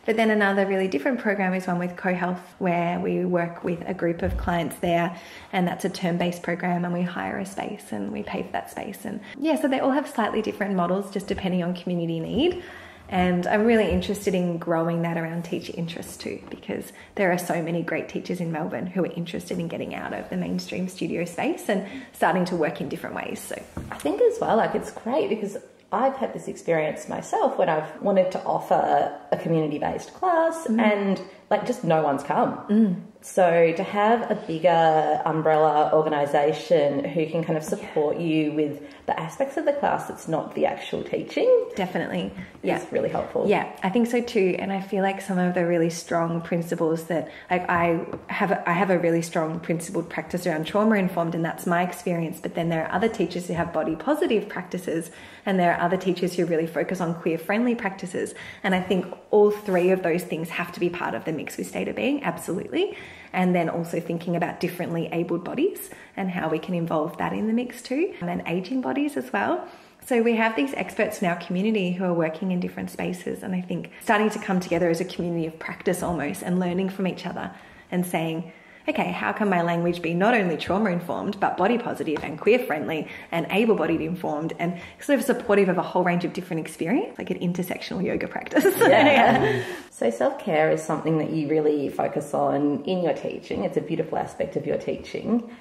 But then another really different program is one with CoHealth, where we work with a group of clients there, and that's a term-based program, and we hire a space and we pay for that space. And yeah, so they all have slightly different models just depending on community need. And I'm really interested in growing that around teacher interest too, because there are so many great teachers in Melbourne who are interested in getting out of the mainstream studio space and starting to work in different ways. So I think as well, like, it's great because I've had this experience myself when I've wanted to offer a community-based class mm. and like just no one's come. Mm. So to have a bigger umbrella organisation who can kind of support yeah. you with the aspects of the class that's not the actual teaching. Definitely. Yeah. It's really helpful. Yeah, I think so too. And I feel like some of the really strong principles that like I have, I have a really strong principled practice around trauma-informed, and that's my experience. But then there are other teachers who have body-positive practices, and there are other teachers who really focus on queer-friendly practices. And I think all three of those things have to be part of the mix with State of Being, absolutely. And then also thinking about differently abled bodies and how we can involve that in the mix too, and then aging bodies as well. So we have these experts in our community who are working in different spaces, and I think starting to come together as a community of practice almost, and learning from each other and saying, okay, how can my language be not only trauma-informed but body-positive and queer-friendly and able-bodied informed and sort of supportive of a whole range of different experience, like an intersectional yoga practice. Yeah. Yeah. So self-care is something that you really focus on in your teaching. It's a beautiful aspect of your teaching.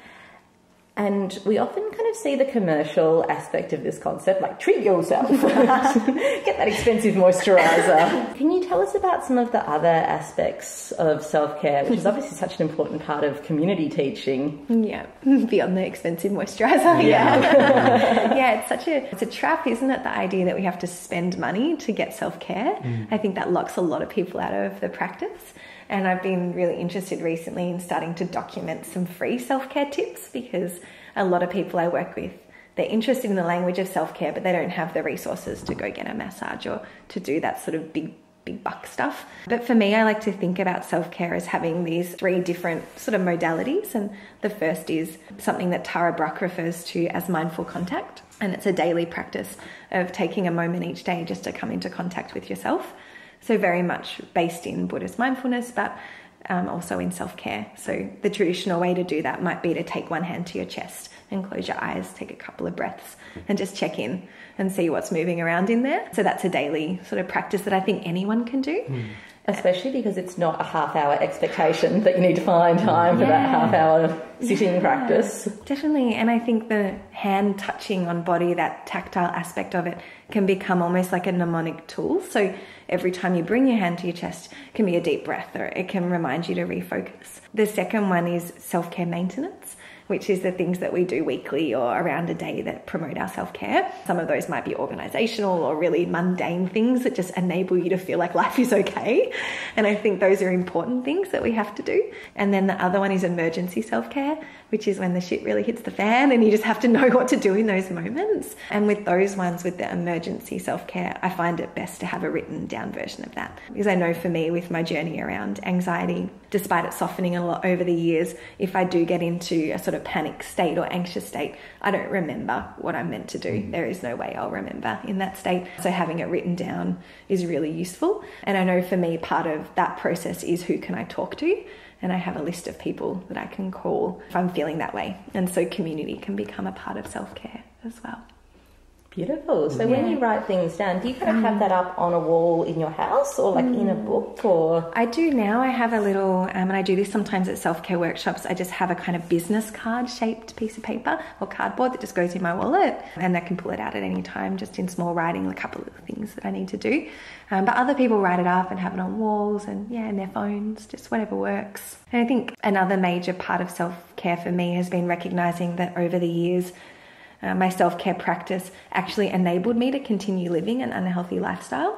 And we often kind of see the commercial aspect of this concept, like treat yourself, get that expensive moisturiser. Can you tell us about some of the other aspects of self-care, which is obviously such an important part of community teaching? Yeah, beyond the expensive moisturiser. Yeah, yeah. Yeah, it's such a it's a trap, isn't it? The idea that we have to spend money to get self-care. Mm. I think that locks a lot of people out of the practice. And I've been really interested recently in starting to document some free self-care tips, because a lot of people I work with, they're interested in the language of self-care, but they don't have the resources to go get a massage or to do that sort of big, big buck stuff. But for me, I like to think about self-care as having these three different sort of modalities. And the first is something that Tara Brach refers to as mindful contact. And it's a daily practice of taking a moment each day just to come into contact with yourself. So very much based in Buddhist mindfulness, but um, also in self-care. So the traditional way to do that might be to take one hand to your chest and close your eyes, take a couple of breaths and just check in and see what's moving around in there. So that's a daily sort of practice that I think anyone can do. Mm. Especially because it's not a half hour expectation that you need to find time yeah. for that half hour sitting yeah, practice. Definitely. And I think the hand touching on body, that tactile aspect of it, can become almost like a mnemonic tool. So every time you bring your hand to your chest, it can be a deep breath, or it can remind you to refocus. The second one is self-care maintenance, which is the things that we do weekly or around a day that promote our self-care. Some of those might be organisational or really mundane things that just enable you to feel like life is okay. And I think those are important things that we have to do. And then the other one is emergency self-care, which is when the shit really hits the fan and you just have to know what to do in those moments. And with those ones, with the emergency self-care, I find it best to have a written down version of that. Because I know for me, with my journey around anxiety, despite it softening a lot over the years, if I do get into a sort of panic state or anxious state, I don't remember what I'm meant to do. There is no way I'll remember in that state. So having it written down is really useful. And I know for me, part of that process is who can I talk to? And I have a list of people that I can call if I'm feeling that way. And so community can become a part of self-care as well. Beautiful. So yeah. when you write things down, do you kind of have that up on a wall in your house or like mm. in a book? Or I do now. I have a little, um, and I do this sometimes at self-care workshops, I just have a kind of business card shaped piece of paper or cardboard that just goes in my wallet, and I can pull it out at any time, just in small writing, a couple of things that I need to do. Um, but other people write it up and have it on walls and yeah, and their phones, just whatever works. And I think another major part of self-care for me has been recognizing that over the years, Uh, my self-care practice actually enabled me to continue living an unhealthy lifestyle.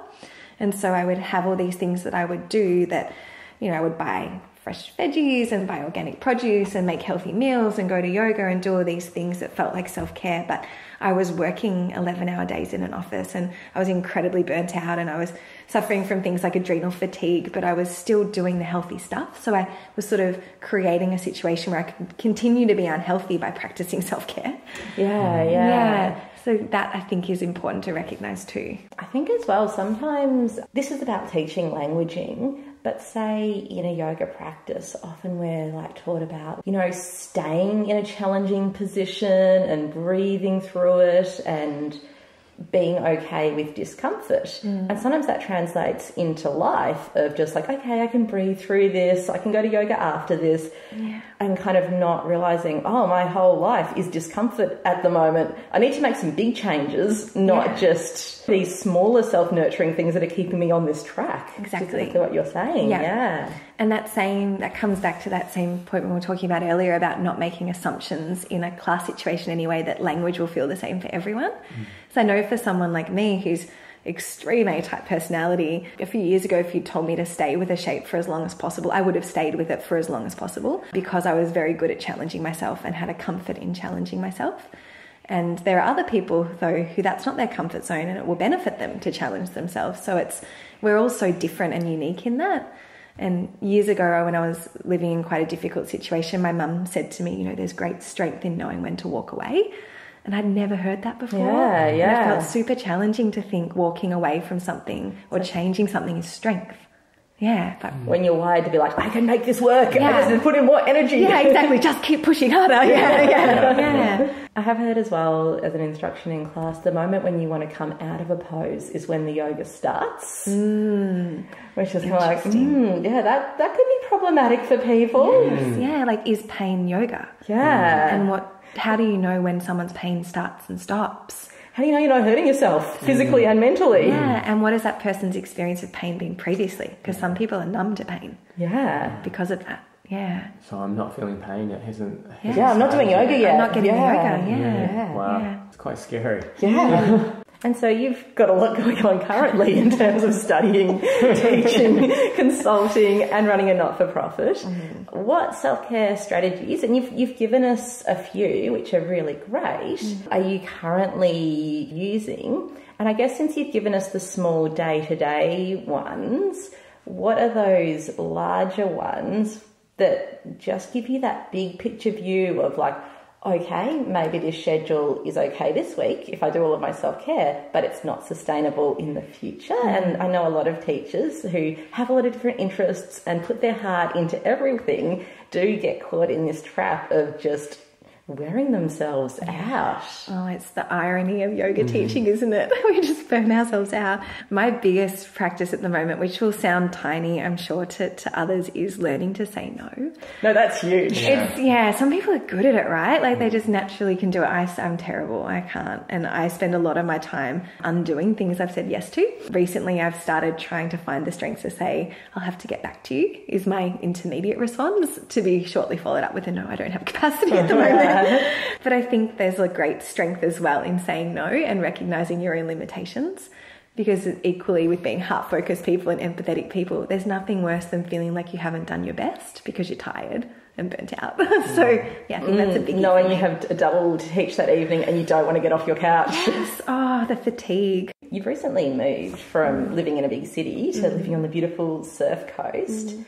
And so I would have all these things that I would do that, you know, I would buy fresh veggies and buy organic produce and make healthy meals and go to yoga and do all these things that felt like self-care. But I was working eleven hour days in an office and I was incredibly burnt out and I was suffering from things like adrenal fatigue, but I was still doing the healthy stuff. So I was sort of creating a situation where I could continue to be unhealthy by practicing self-care. Yeah, yeah. Yeah. So that I think is important to recognize too. I think as well, sometimes this is about teaching languaging, but say in a yoga practice, often we're like taught about, you know, staying in a challenging position and breathing through it and being okay with discomfort. Mm. And sometimes that translates into life of just like, okay, I can breathe through this. I can go to yoga after this. Yeah. And kind of not realizing, oh, my whole life is discomfort at the moment. I need to make some big changes, not yeah. just these smaller self-nurturing things that are keeping me on this track. Exactly. Exactly what you're saying. Yeah. yeah. And that same, that comes back to that same point we were talking about earlier about not making assumptions in a class situation anyway, that language will feel the same for everyone. Mm. So I know for someone like me who's extreme A-type personality, a few years ago, if you told me to stay with a shape for as long as possible, I would have stayed with it for as long as possible because I was very good at challenging myself and had a comfort in challenging myself. And there are other people, though, who that's not their comfort zone and it will benefit them to challenge themselves. So it's, we're all so different and unique in that. And years ago, when I was living in quite a difficult situation, my mum said to me, you know, there's great strength in knowing when to walk away. And I'd never heard that before. Yeah, yeah. And it felt super challenging to think walking away from something or changing something is strength. Yeah. But when you're wired to be like, I can make this work. Yeah. I just need to put in more energy. Yeah, exactly. Just keep pushing harder. Yeah, yeah, yeah. I have heard as well as an instruction in class, the moment when you want to come out of a pose is when the yoga starts. Mm. Which is like, mm, yeah, that, that could be problematic for people. Yes. Mm. Yeah, like is pain yoga? Yeah. And what... How do you know when someone's pain starts and stops? How do you know you're not hurting yourself physically mm. and mentally? Yeah, and what has that person's experience of pain been previously? Because some people are numb to pain. Yeah. Because of that, yeah. So I'm not feeling pain, it hasn't... Yeah, hasn't yeah I'm not doing yoga yet. yet. I'm not getting yeah. yoga, yeah. yeah. yeah. Wow, yeah. It's quite scary. Yeah. And so you've got a lot going on currently in terms of studying, teaching, consulting and running a not-for-profit. Mm-hmm. What self-care strategies, and you've, you've given us a few which are really great, mm-hmm. are you currently using? And I guess since you've given us the small day-to-day ones, what are those larger ones that just give you that big picture view of like, okay, maybe this schedule is okay this week if I do all of my self-care, but it's not sustainable in the future. Mm. And I know a lot of teachers who have a lot of different interests and put their heart into everything do get caught in this trap of just wearing themselves out. Oh, it's the irony of yoga mm. teaching, isn't it? We just burn ourselves out. My biggest practice at the moment, which will sound tiny, I'm sure, to, to others, is learning to say no. No, that's huge. Yeah. It's, yeah, some people are good at it, right? Like, they just naturally can do it. I, I'm terrible. I can't. And I spend a lot of my time undoing things I've said yes to. Recently, I've started trying to find the strength to say, I'll have to get back to you, is my intermediate response, to be shortly followed up with a no, I don't have capacity at the moment. But I think there's a great strength as well in saying no and recognizing your own limitations, because equally with being heart-focused people and empathetic people, there's nothing worse than feeling like you haven't done your best because you're tired and burnt out. So yeah, I think mm, that's a big thing. Knowing you have a double teach that evening and you don't want to get off your couch. Yes. Oh, the fatigue. You've recently moved from mm. living in a big city to mm. living on the beautiful surf coast. Mm.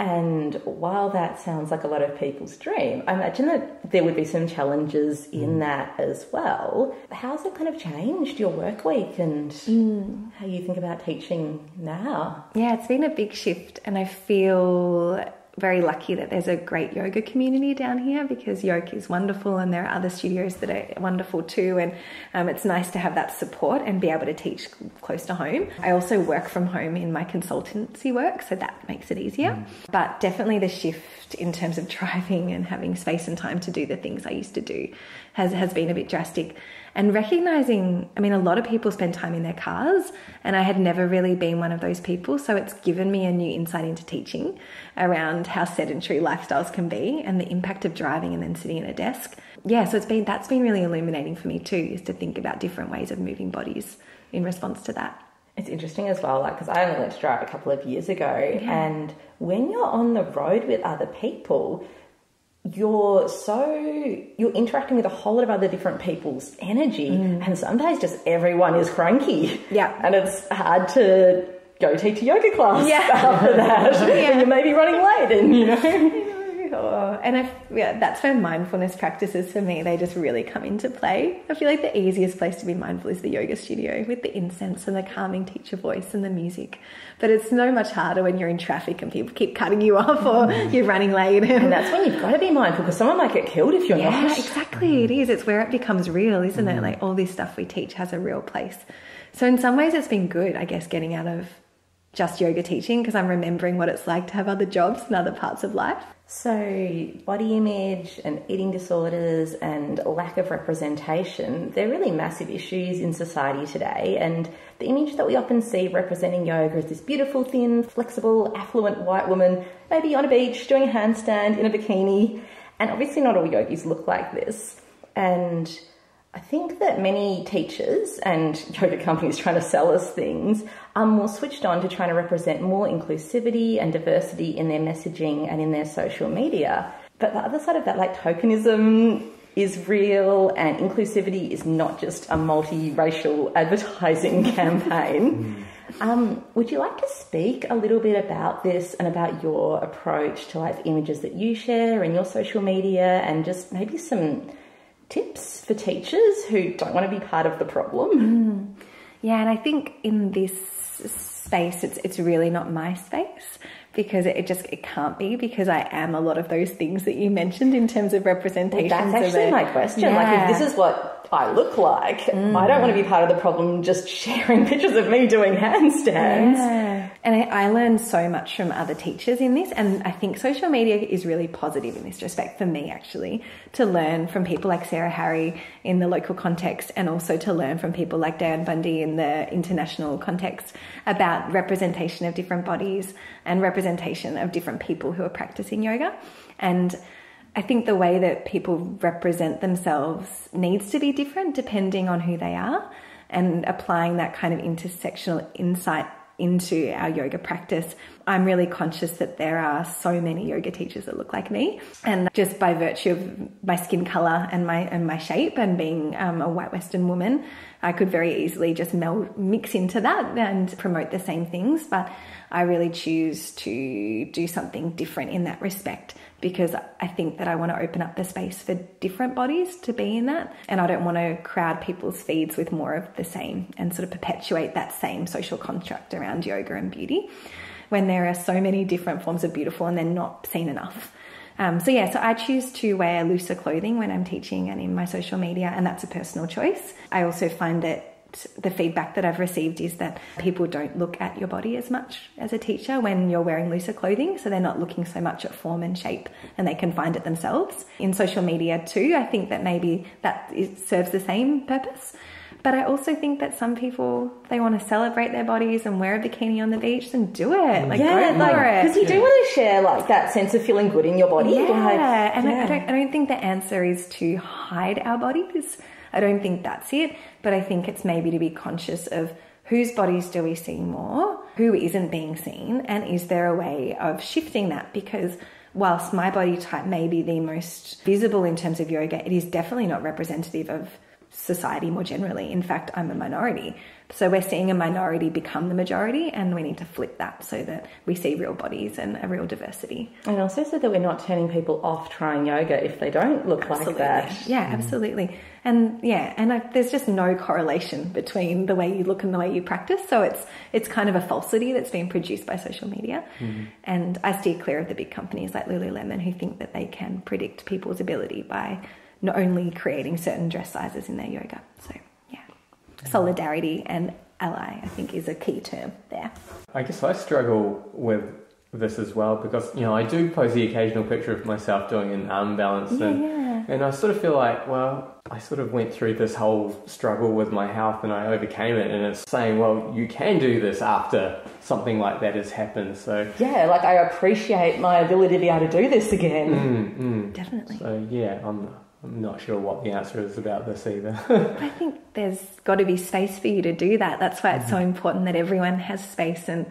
And while that sounds like a lot of people's dream, I imagine that there would be some challenges in mm. that as well. How's it kind of changed your work week and mm. how you think about teaching now? Yeah, it's been a big shift, and I feel very lucky that there's a great yoga community down here, because yoga is wonderful and there are other studios that are wonderful too, and um, it's nice to have that support and be able to teach close to home. I also work from home in my consultancy work, so that makes it easier. Mm. But definitely the shift in terms of driving and having space and time to do the things I used to do has, has been a bit drastic. And recognizing, I mean, a lot of people spend time in their cars, and I had never really been one of those people. So it's given me a new insight into teaching around how sedentary lifestyles can be and the impact of driving and then sitting at a desk. Yeah, so it's been, that's been really illuminating for me too, is to think about different ways of moving bodies in response to that. It's interesting as well, like, because I only learned to drive a couple of years ago. Yeah. And when you're on the road with other people, you're so you're interacting with a whole lot of other different people's energy, mm. and sometimes just everyone is cranky. Yeah. And it's hard to go teach a yoga class yeah. after that. Yeah. You may be running late, and you know. Oh, and I, yeah, that's where mindfulness practices for me, they just really come into play. I feel like the easiest place to be mindful is the yoga studio with the incense and the calming teacher voice and the music. But it's so much harder when you're in traffic and people keep cutting you off or you're running late. And that's when you've got to be mindful, because someone might get killed if you're yeah, not. Yeah, exactly. It is. It's where it becomes real, isn't mm. it? Like, all this stuff we teach has a real place. So in some ways it's been good, I guess, getting out of just yoga teaching, because I'm remembering what it's like to have other jobs and other parts of life. So body image and eating disorders and lack of representation, they're really massive issues in society today. And the image that we often see representing yoga is this beautiful, thin, flexible, affluent white woman, maybe on a beach doing a handstand in a bikini. And obviously not all yogis look like this. And I think that many teachers and yoga companies trying to sell us things are more switched on to trying to represent more inclusivity and diversity in their messaging and in their social media. But the other side of that, like, tokenism is real, and inclusivity is not just a multi-racial advertising campaign. Um, would you like to speak a little bit about this and about your approach to, like, the images that you share in your social media, and just maybe some tips for teachers who don't want to be part of the problem? Mm. Yeah, and I think in this space, it's it's really not my space, because it just, it can't be, because I am a lot of those things that you mentioned in terms of representation. Well, that's actually my question. Yeah. Like, if this is what I look like, mm. I don't want to be part of the problem just sharing pictures of me doing handstands. Yeah. And I, I learned so much from other teachers in this, and I think social media is really positive in this respect for me, actually, to learn from people like Sarah Harry in the local context, and also to learn from people like Dan Bundy in the international context about representation of different bodies and representation of different people who are practicing yoga. And I think the way that people represent themselves needs to be different depending on who they are, and applying that kind of intersectional insight into our yoga practice, I'm really conscious that there are so many yoga teachers that look like me, and just by virtue of my skin color and my and my shape and being um, a white Western woman, I could very easily just meld, mix into that and promote the same things. But I really choose to do something different in that respect, because I think that I want to open up the space for different bodies to be in that. And I don't want to crowd people's feeds with more of the same and sort of perpetuate that same social construct around yoga and beauty, when there are so many different forms of beautiful and they're not seen enough. Um, so yeah, so I choose to wear looser clothing when I'm teaching and in my social media, and that's a personal choice. I also find that the feedback that I've received is that people don't look at your body as much as a teacher when you're wearing looser clothing. So they're not looking so much at form and shape, and they can find it themselves. In social media too, I think that maybe that it serves the same purpose. But I also think that some people, they want to celebrate their bodies and wear a bikini on the beach, and do it. Like, yeah, go for it. Because you do yeah. want to share, like, that sense of feeling good in your body. Yeah, like, and yeah. I, I, don't, I don't think the answer is to hide our bodies. I don't think that's it. But I think it's maybe to be conscious of whose bodies do we see more, who isn't being seen, and is there a way of shifting that? Because whilst my body type may be the most visible in terms of yoga, it is definitely not representative of society more generally. In fact, I'm a minority. So we're seeing a minority become the majority, and we need to flip that so that we see real bodies and a real diversity. And also so that we're not turning people off trying yoga if they don't look absolutely. like that. Yeah, mm. absolutely. And yeah, and I, there's just no correlation between the way you look and the way you practice. So it's it's kind of a falsity that's been produced by social media. Mm. And I steer clear of the big companies like Lululemon, who think that they can predict people's ability by not only creating certain dress sizes in their yoga. So yeah, solidarity and ally, I think, is a key term there. I guess I struggle with this as well, because, you know, I do post the occasional picture of myself doing an arm balance, yeah, and, yeah. and I sort of feel like, well, I sort of went through this whole struggle with my health and I overcame it, and it's saying, well, you can do this after something like that has happened. So yeah, like, I appreciate my ability to be able to do this again. Mm, mm. Definitely. So yeah, I'm the I'm not sure what the answer is about this either. I think there's got to be space for you to do that. That's why it's mm-hmm. so important that everyone has space, and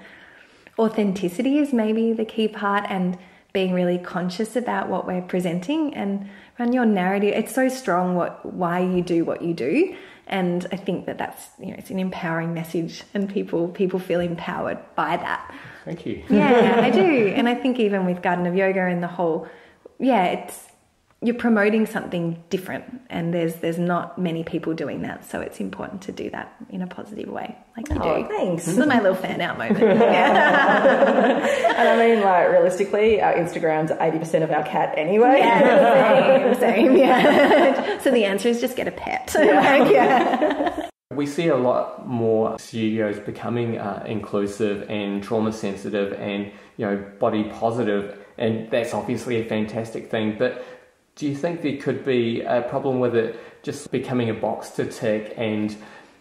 authenticity is maybe the key part, and being really conscious about what we're presenting and run your narrative. It's so strong what why you do what you do, and I think that that's, you know, it's an empowering message, and people people feel empowered by that. Thank you. Yeah, I do. And I think even with Garden of Yoga and the whole, yeah, it's you're promoting something different, and there's there's not many people doing that, so it's important to do that in a positive way, like you oh, do. Thanks. This is my little fan out moment. And I mean, like, realistically, our Instagram's eighty percent of our cat anyway. Yeah, same, same, yeah. So the answer is just get a pet. Yeah. Like, yeah. We see a lot more studios becoming uh, inclusive and trauma sensitive and, you know, body positive, and that's obviously a fantastic thing, but do you think there could be a problem with it just becoming a box to tick and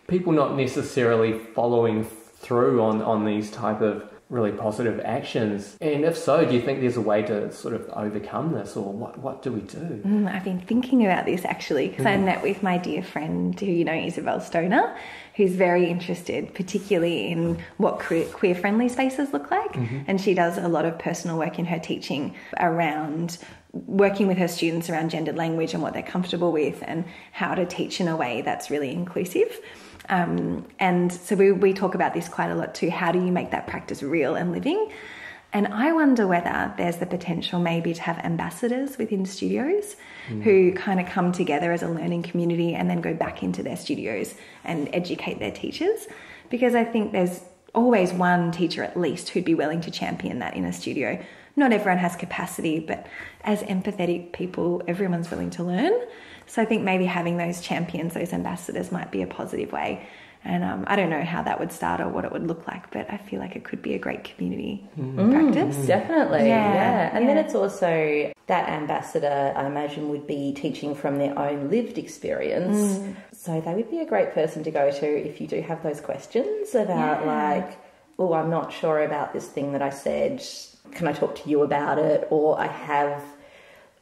people not necessarily following through on, on these type of really positive actions? And if so, do you think there's a way to sort of overcome this, or what, what do we do? Mm, I've been thinking about this actually, because mm. I met with my dear friend who you know, Isabel Stoner, who's very interested particularly in what queer-friendly spaces look like. Mm-hmm. And she does a lot of personal work in her teaching around working with her students around gendered language and what they're comfortable with and how to teach in a way that's really inclusive. Um, and so we, we talk about this quite a lot too. How do you make that practice real and living? And I wonder whether there's the potential maybe to have ambassadors within studios mm. who kind of come together as a learning community and then go back into their studios and educate their teachers. Because I think there's always one teacher at least who'd be willing to champion that in a studio. Not everyone has capacity, but as empathetic people, everyone's willing to learn. So I think maybe having those champions, those ambassadors, might be a positive way. And um, I don't know how that would start or what it would look like, but I feel like it could be a great community mm. practice. Definitely, yeah. yeah. And yeah. then it's also that ambassador, I imagine, would be teaching from their own lived experience. Mm. So they would be a great person to go to if you do have those questions about yeah. like, oh, I'm not sure about this thing that I said. Can I talk to you about it? Or I have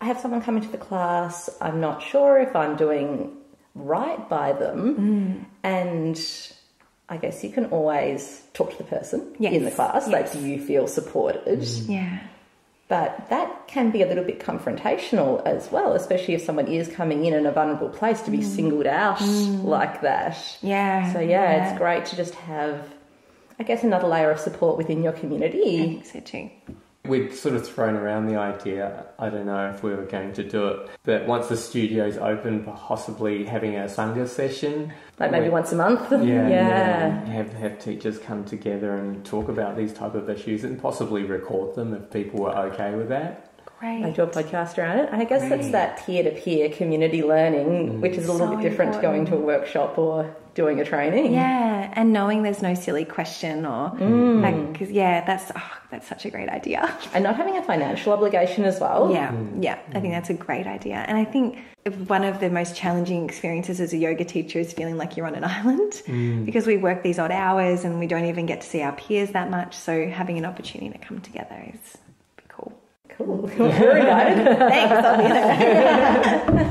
I have someone come into the class, I'm not sure if I'm doing right by them. Mm. And I guess you can always talk to the person yes. in the class. Yes. Like, do you feel supported? Mm. Yeah. But that can be a little bit confrontational as well, especially if someone is coming in in a vulnerable place to be mm. singled out mm. like that. Yeah. So, yeah, yeah, it's great to just have, I guess, another layer of support within your community. I think so too. We'd sort of thrown around the idea, I don't know if we were going to do it, but once the studio's open, possibly having a Sangha session. Like maybe once a month. Yeah, yeah. yeah. Have, have teachers come together and talk about these type of issues and possibly record them if people were okay with that. Great. I do a podcast around it. I guess Great. that's that peer-to-peer community learning, mm. which is a little so bit different important. to going to a workshop or doing a training. Yeah, and knowing there's no silly question or mm. like, 'cause yeah, that's oh, that's such a great idea. And not having a financial obligation as well. Yeah, mm. yeah, mm. I think that's a great idea. And I think one of the most challenging experiences as a yoga teacher is feeling like you're on an island mm. because we work these odd hours and we don't even get to see our peers that much. So having an opportunity to come together is cool. Cool. Very good. Thanks. On the other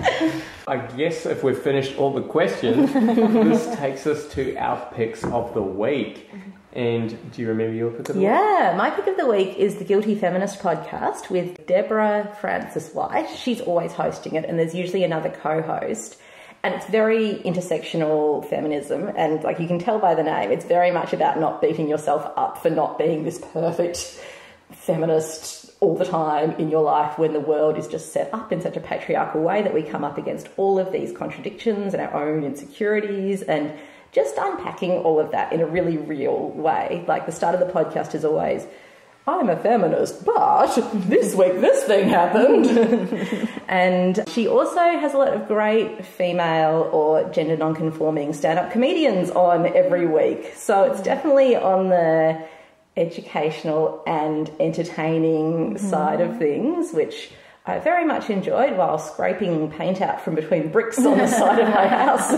I guess if we've finished all the questions, this takes us to our picks of the week. And do you remember your pick of the yeah, week? Yeah, my pick of the week is the Guilty Feminist podcast with Deborah Francis-White. She's always hosting it, and there's usually another co-host. And it's very intersectional feminism, and like you can tell by the name, it's very much about not beating yourself up for not being this perfect feminist all the time in your life, when the world is just set up in such a patriarchal way that we come up against all of these contradictions and our own insecurities, and just unpacking all of that in a really real way. Like, the start of the podcast is always, I'm a feminist, but this week this thing happened. And she also has a lot of great female or gender non-conforming stand-up comedians on every week. So it's definitely on the educational and entertaining mm-hmm. side of things, which I very much enjoyed while scraping paint out from between bricks on the side of my house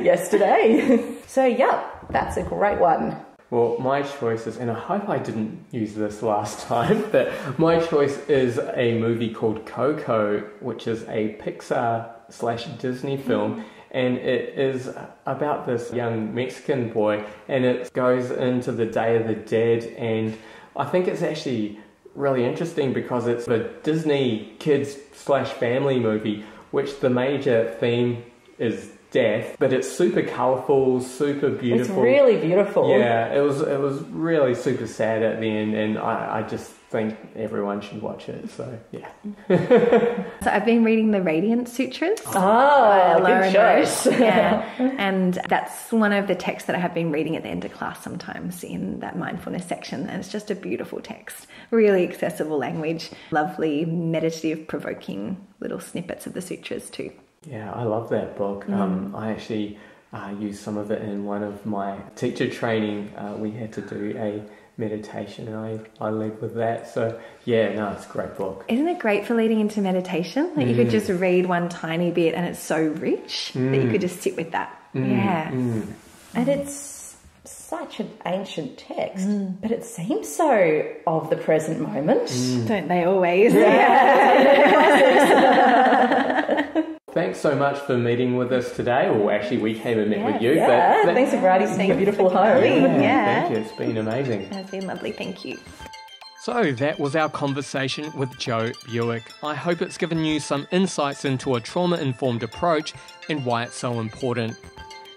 yesterday. So yeah, that's a great one. Well, my choice is, and I hope I didn't use this last time, but my choice is a movie called Coco, which is a Pixar slash Disney film. Mm-hmm. And it is about this young Mexican boy, and it goes into the Day of the Dead, and I think it's actually really interesting because it's a Disney kids slash family movie, which the major theme is death, but it's super colourful, super beautiful. It's really beautiful. Yeah, it was it was really super sad at the end, and I, I just think everyone should watch it. So yeah. So I've been reading the Radiant Sutras. Oh, uh, good choice. Yeah, and that's one of the texts that I have been reading at the end of class sometimes in that mindfulness section, and it's just a beautiful text, really accessible language, lovely meditative, provoking little snippets of the sutras too. Yeah, I love that book. Mm. Um, I actually uh, used some of it in one of my teacher training. Uh, we had to do a meditation, and I, I lead with that. So, yeah, no, it's a great book. Isn't it great for leading into meditation? Like mm. you could just read one tiny bit and it's so rich mm. that you could just sit with that. Mm. Yeah. Mm. And it's such an ancient text, mm. but it seems so of the present moment. Mm. Don't they always? Yeah. Thanks so much for meeting with us today. Well, actually, we came and met yeah, with you. Yeah, but thanks for providing your beautiful home. Yeah, yeah. Thank you. It's been amazing. It's been lovely. Thank you. So that was our conversation with Joe Buick. I hope it's given you some insights into a trauma-informed approach and why it's so important.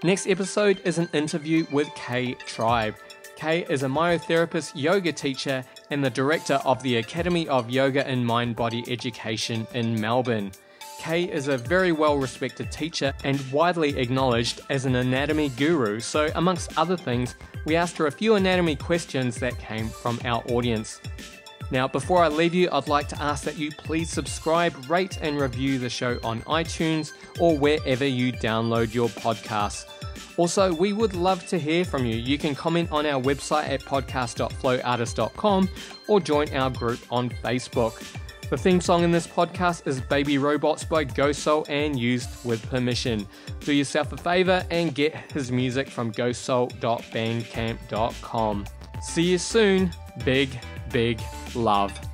Next episode is an interview with Kay Tribe. Kay is a myotherapist, yoga teacher, and the director of the Academy of Yoga and Mind-Body Education in Melbourne. Kay is a very well-respected teacher and widely acknowledged as an anatomy guru, so amongst other things, we asked her a few anatomy questions that came from our audience. Now, before I leave you, I'd like to ask that you please subscribe, rate and review the show on iTunes or wherever you download your podcasts. Also, we would love to hear from you. You can comment on our website at podcast dot flow artist dot com or join our group on Facebook. The theme song in this podcast is Baby Robots by GoSoul and used with permission. Do yourself a favour and get his music from go soul dot bandcamp dot com. See you soon. Big, big love.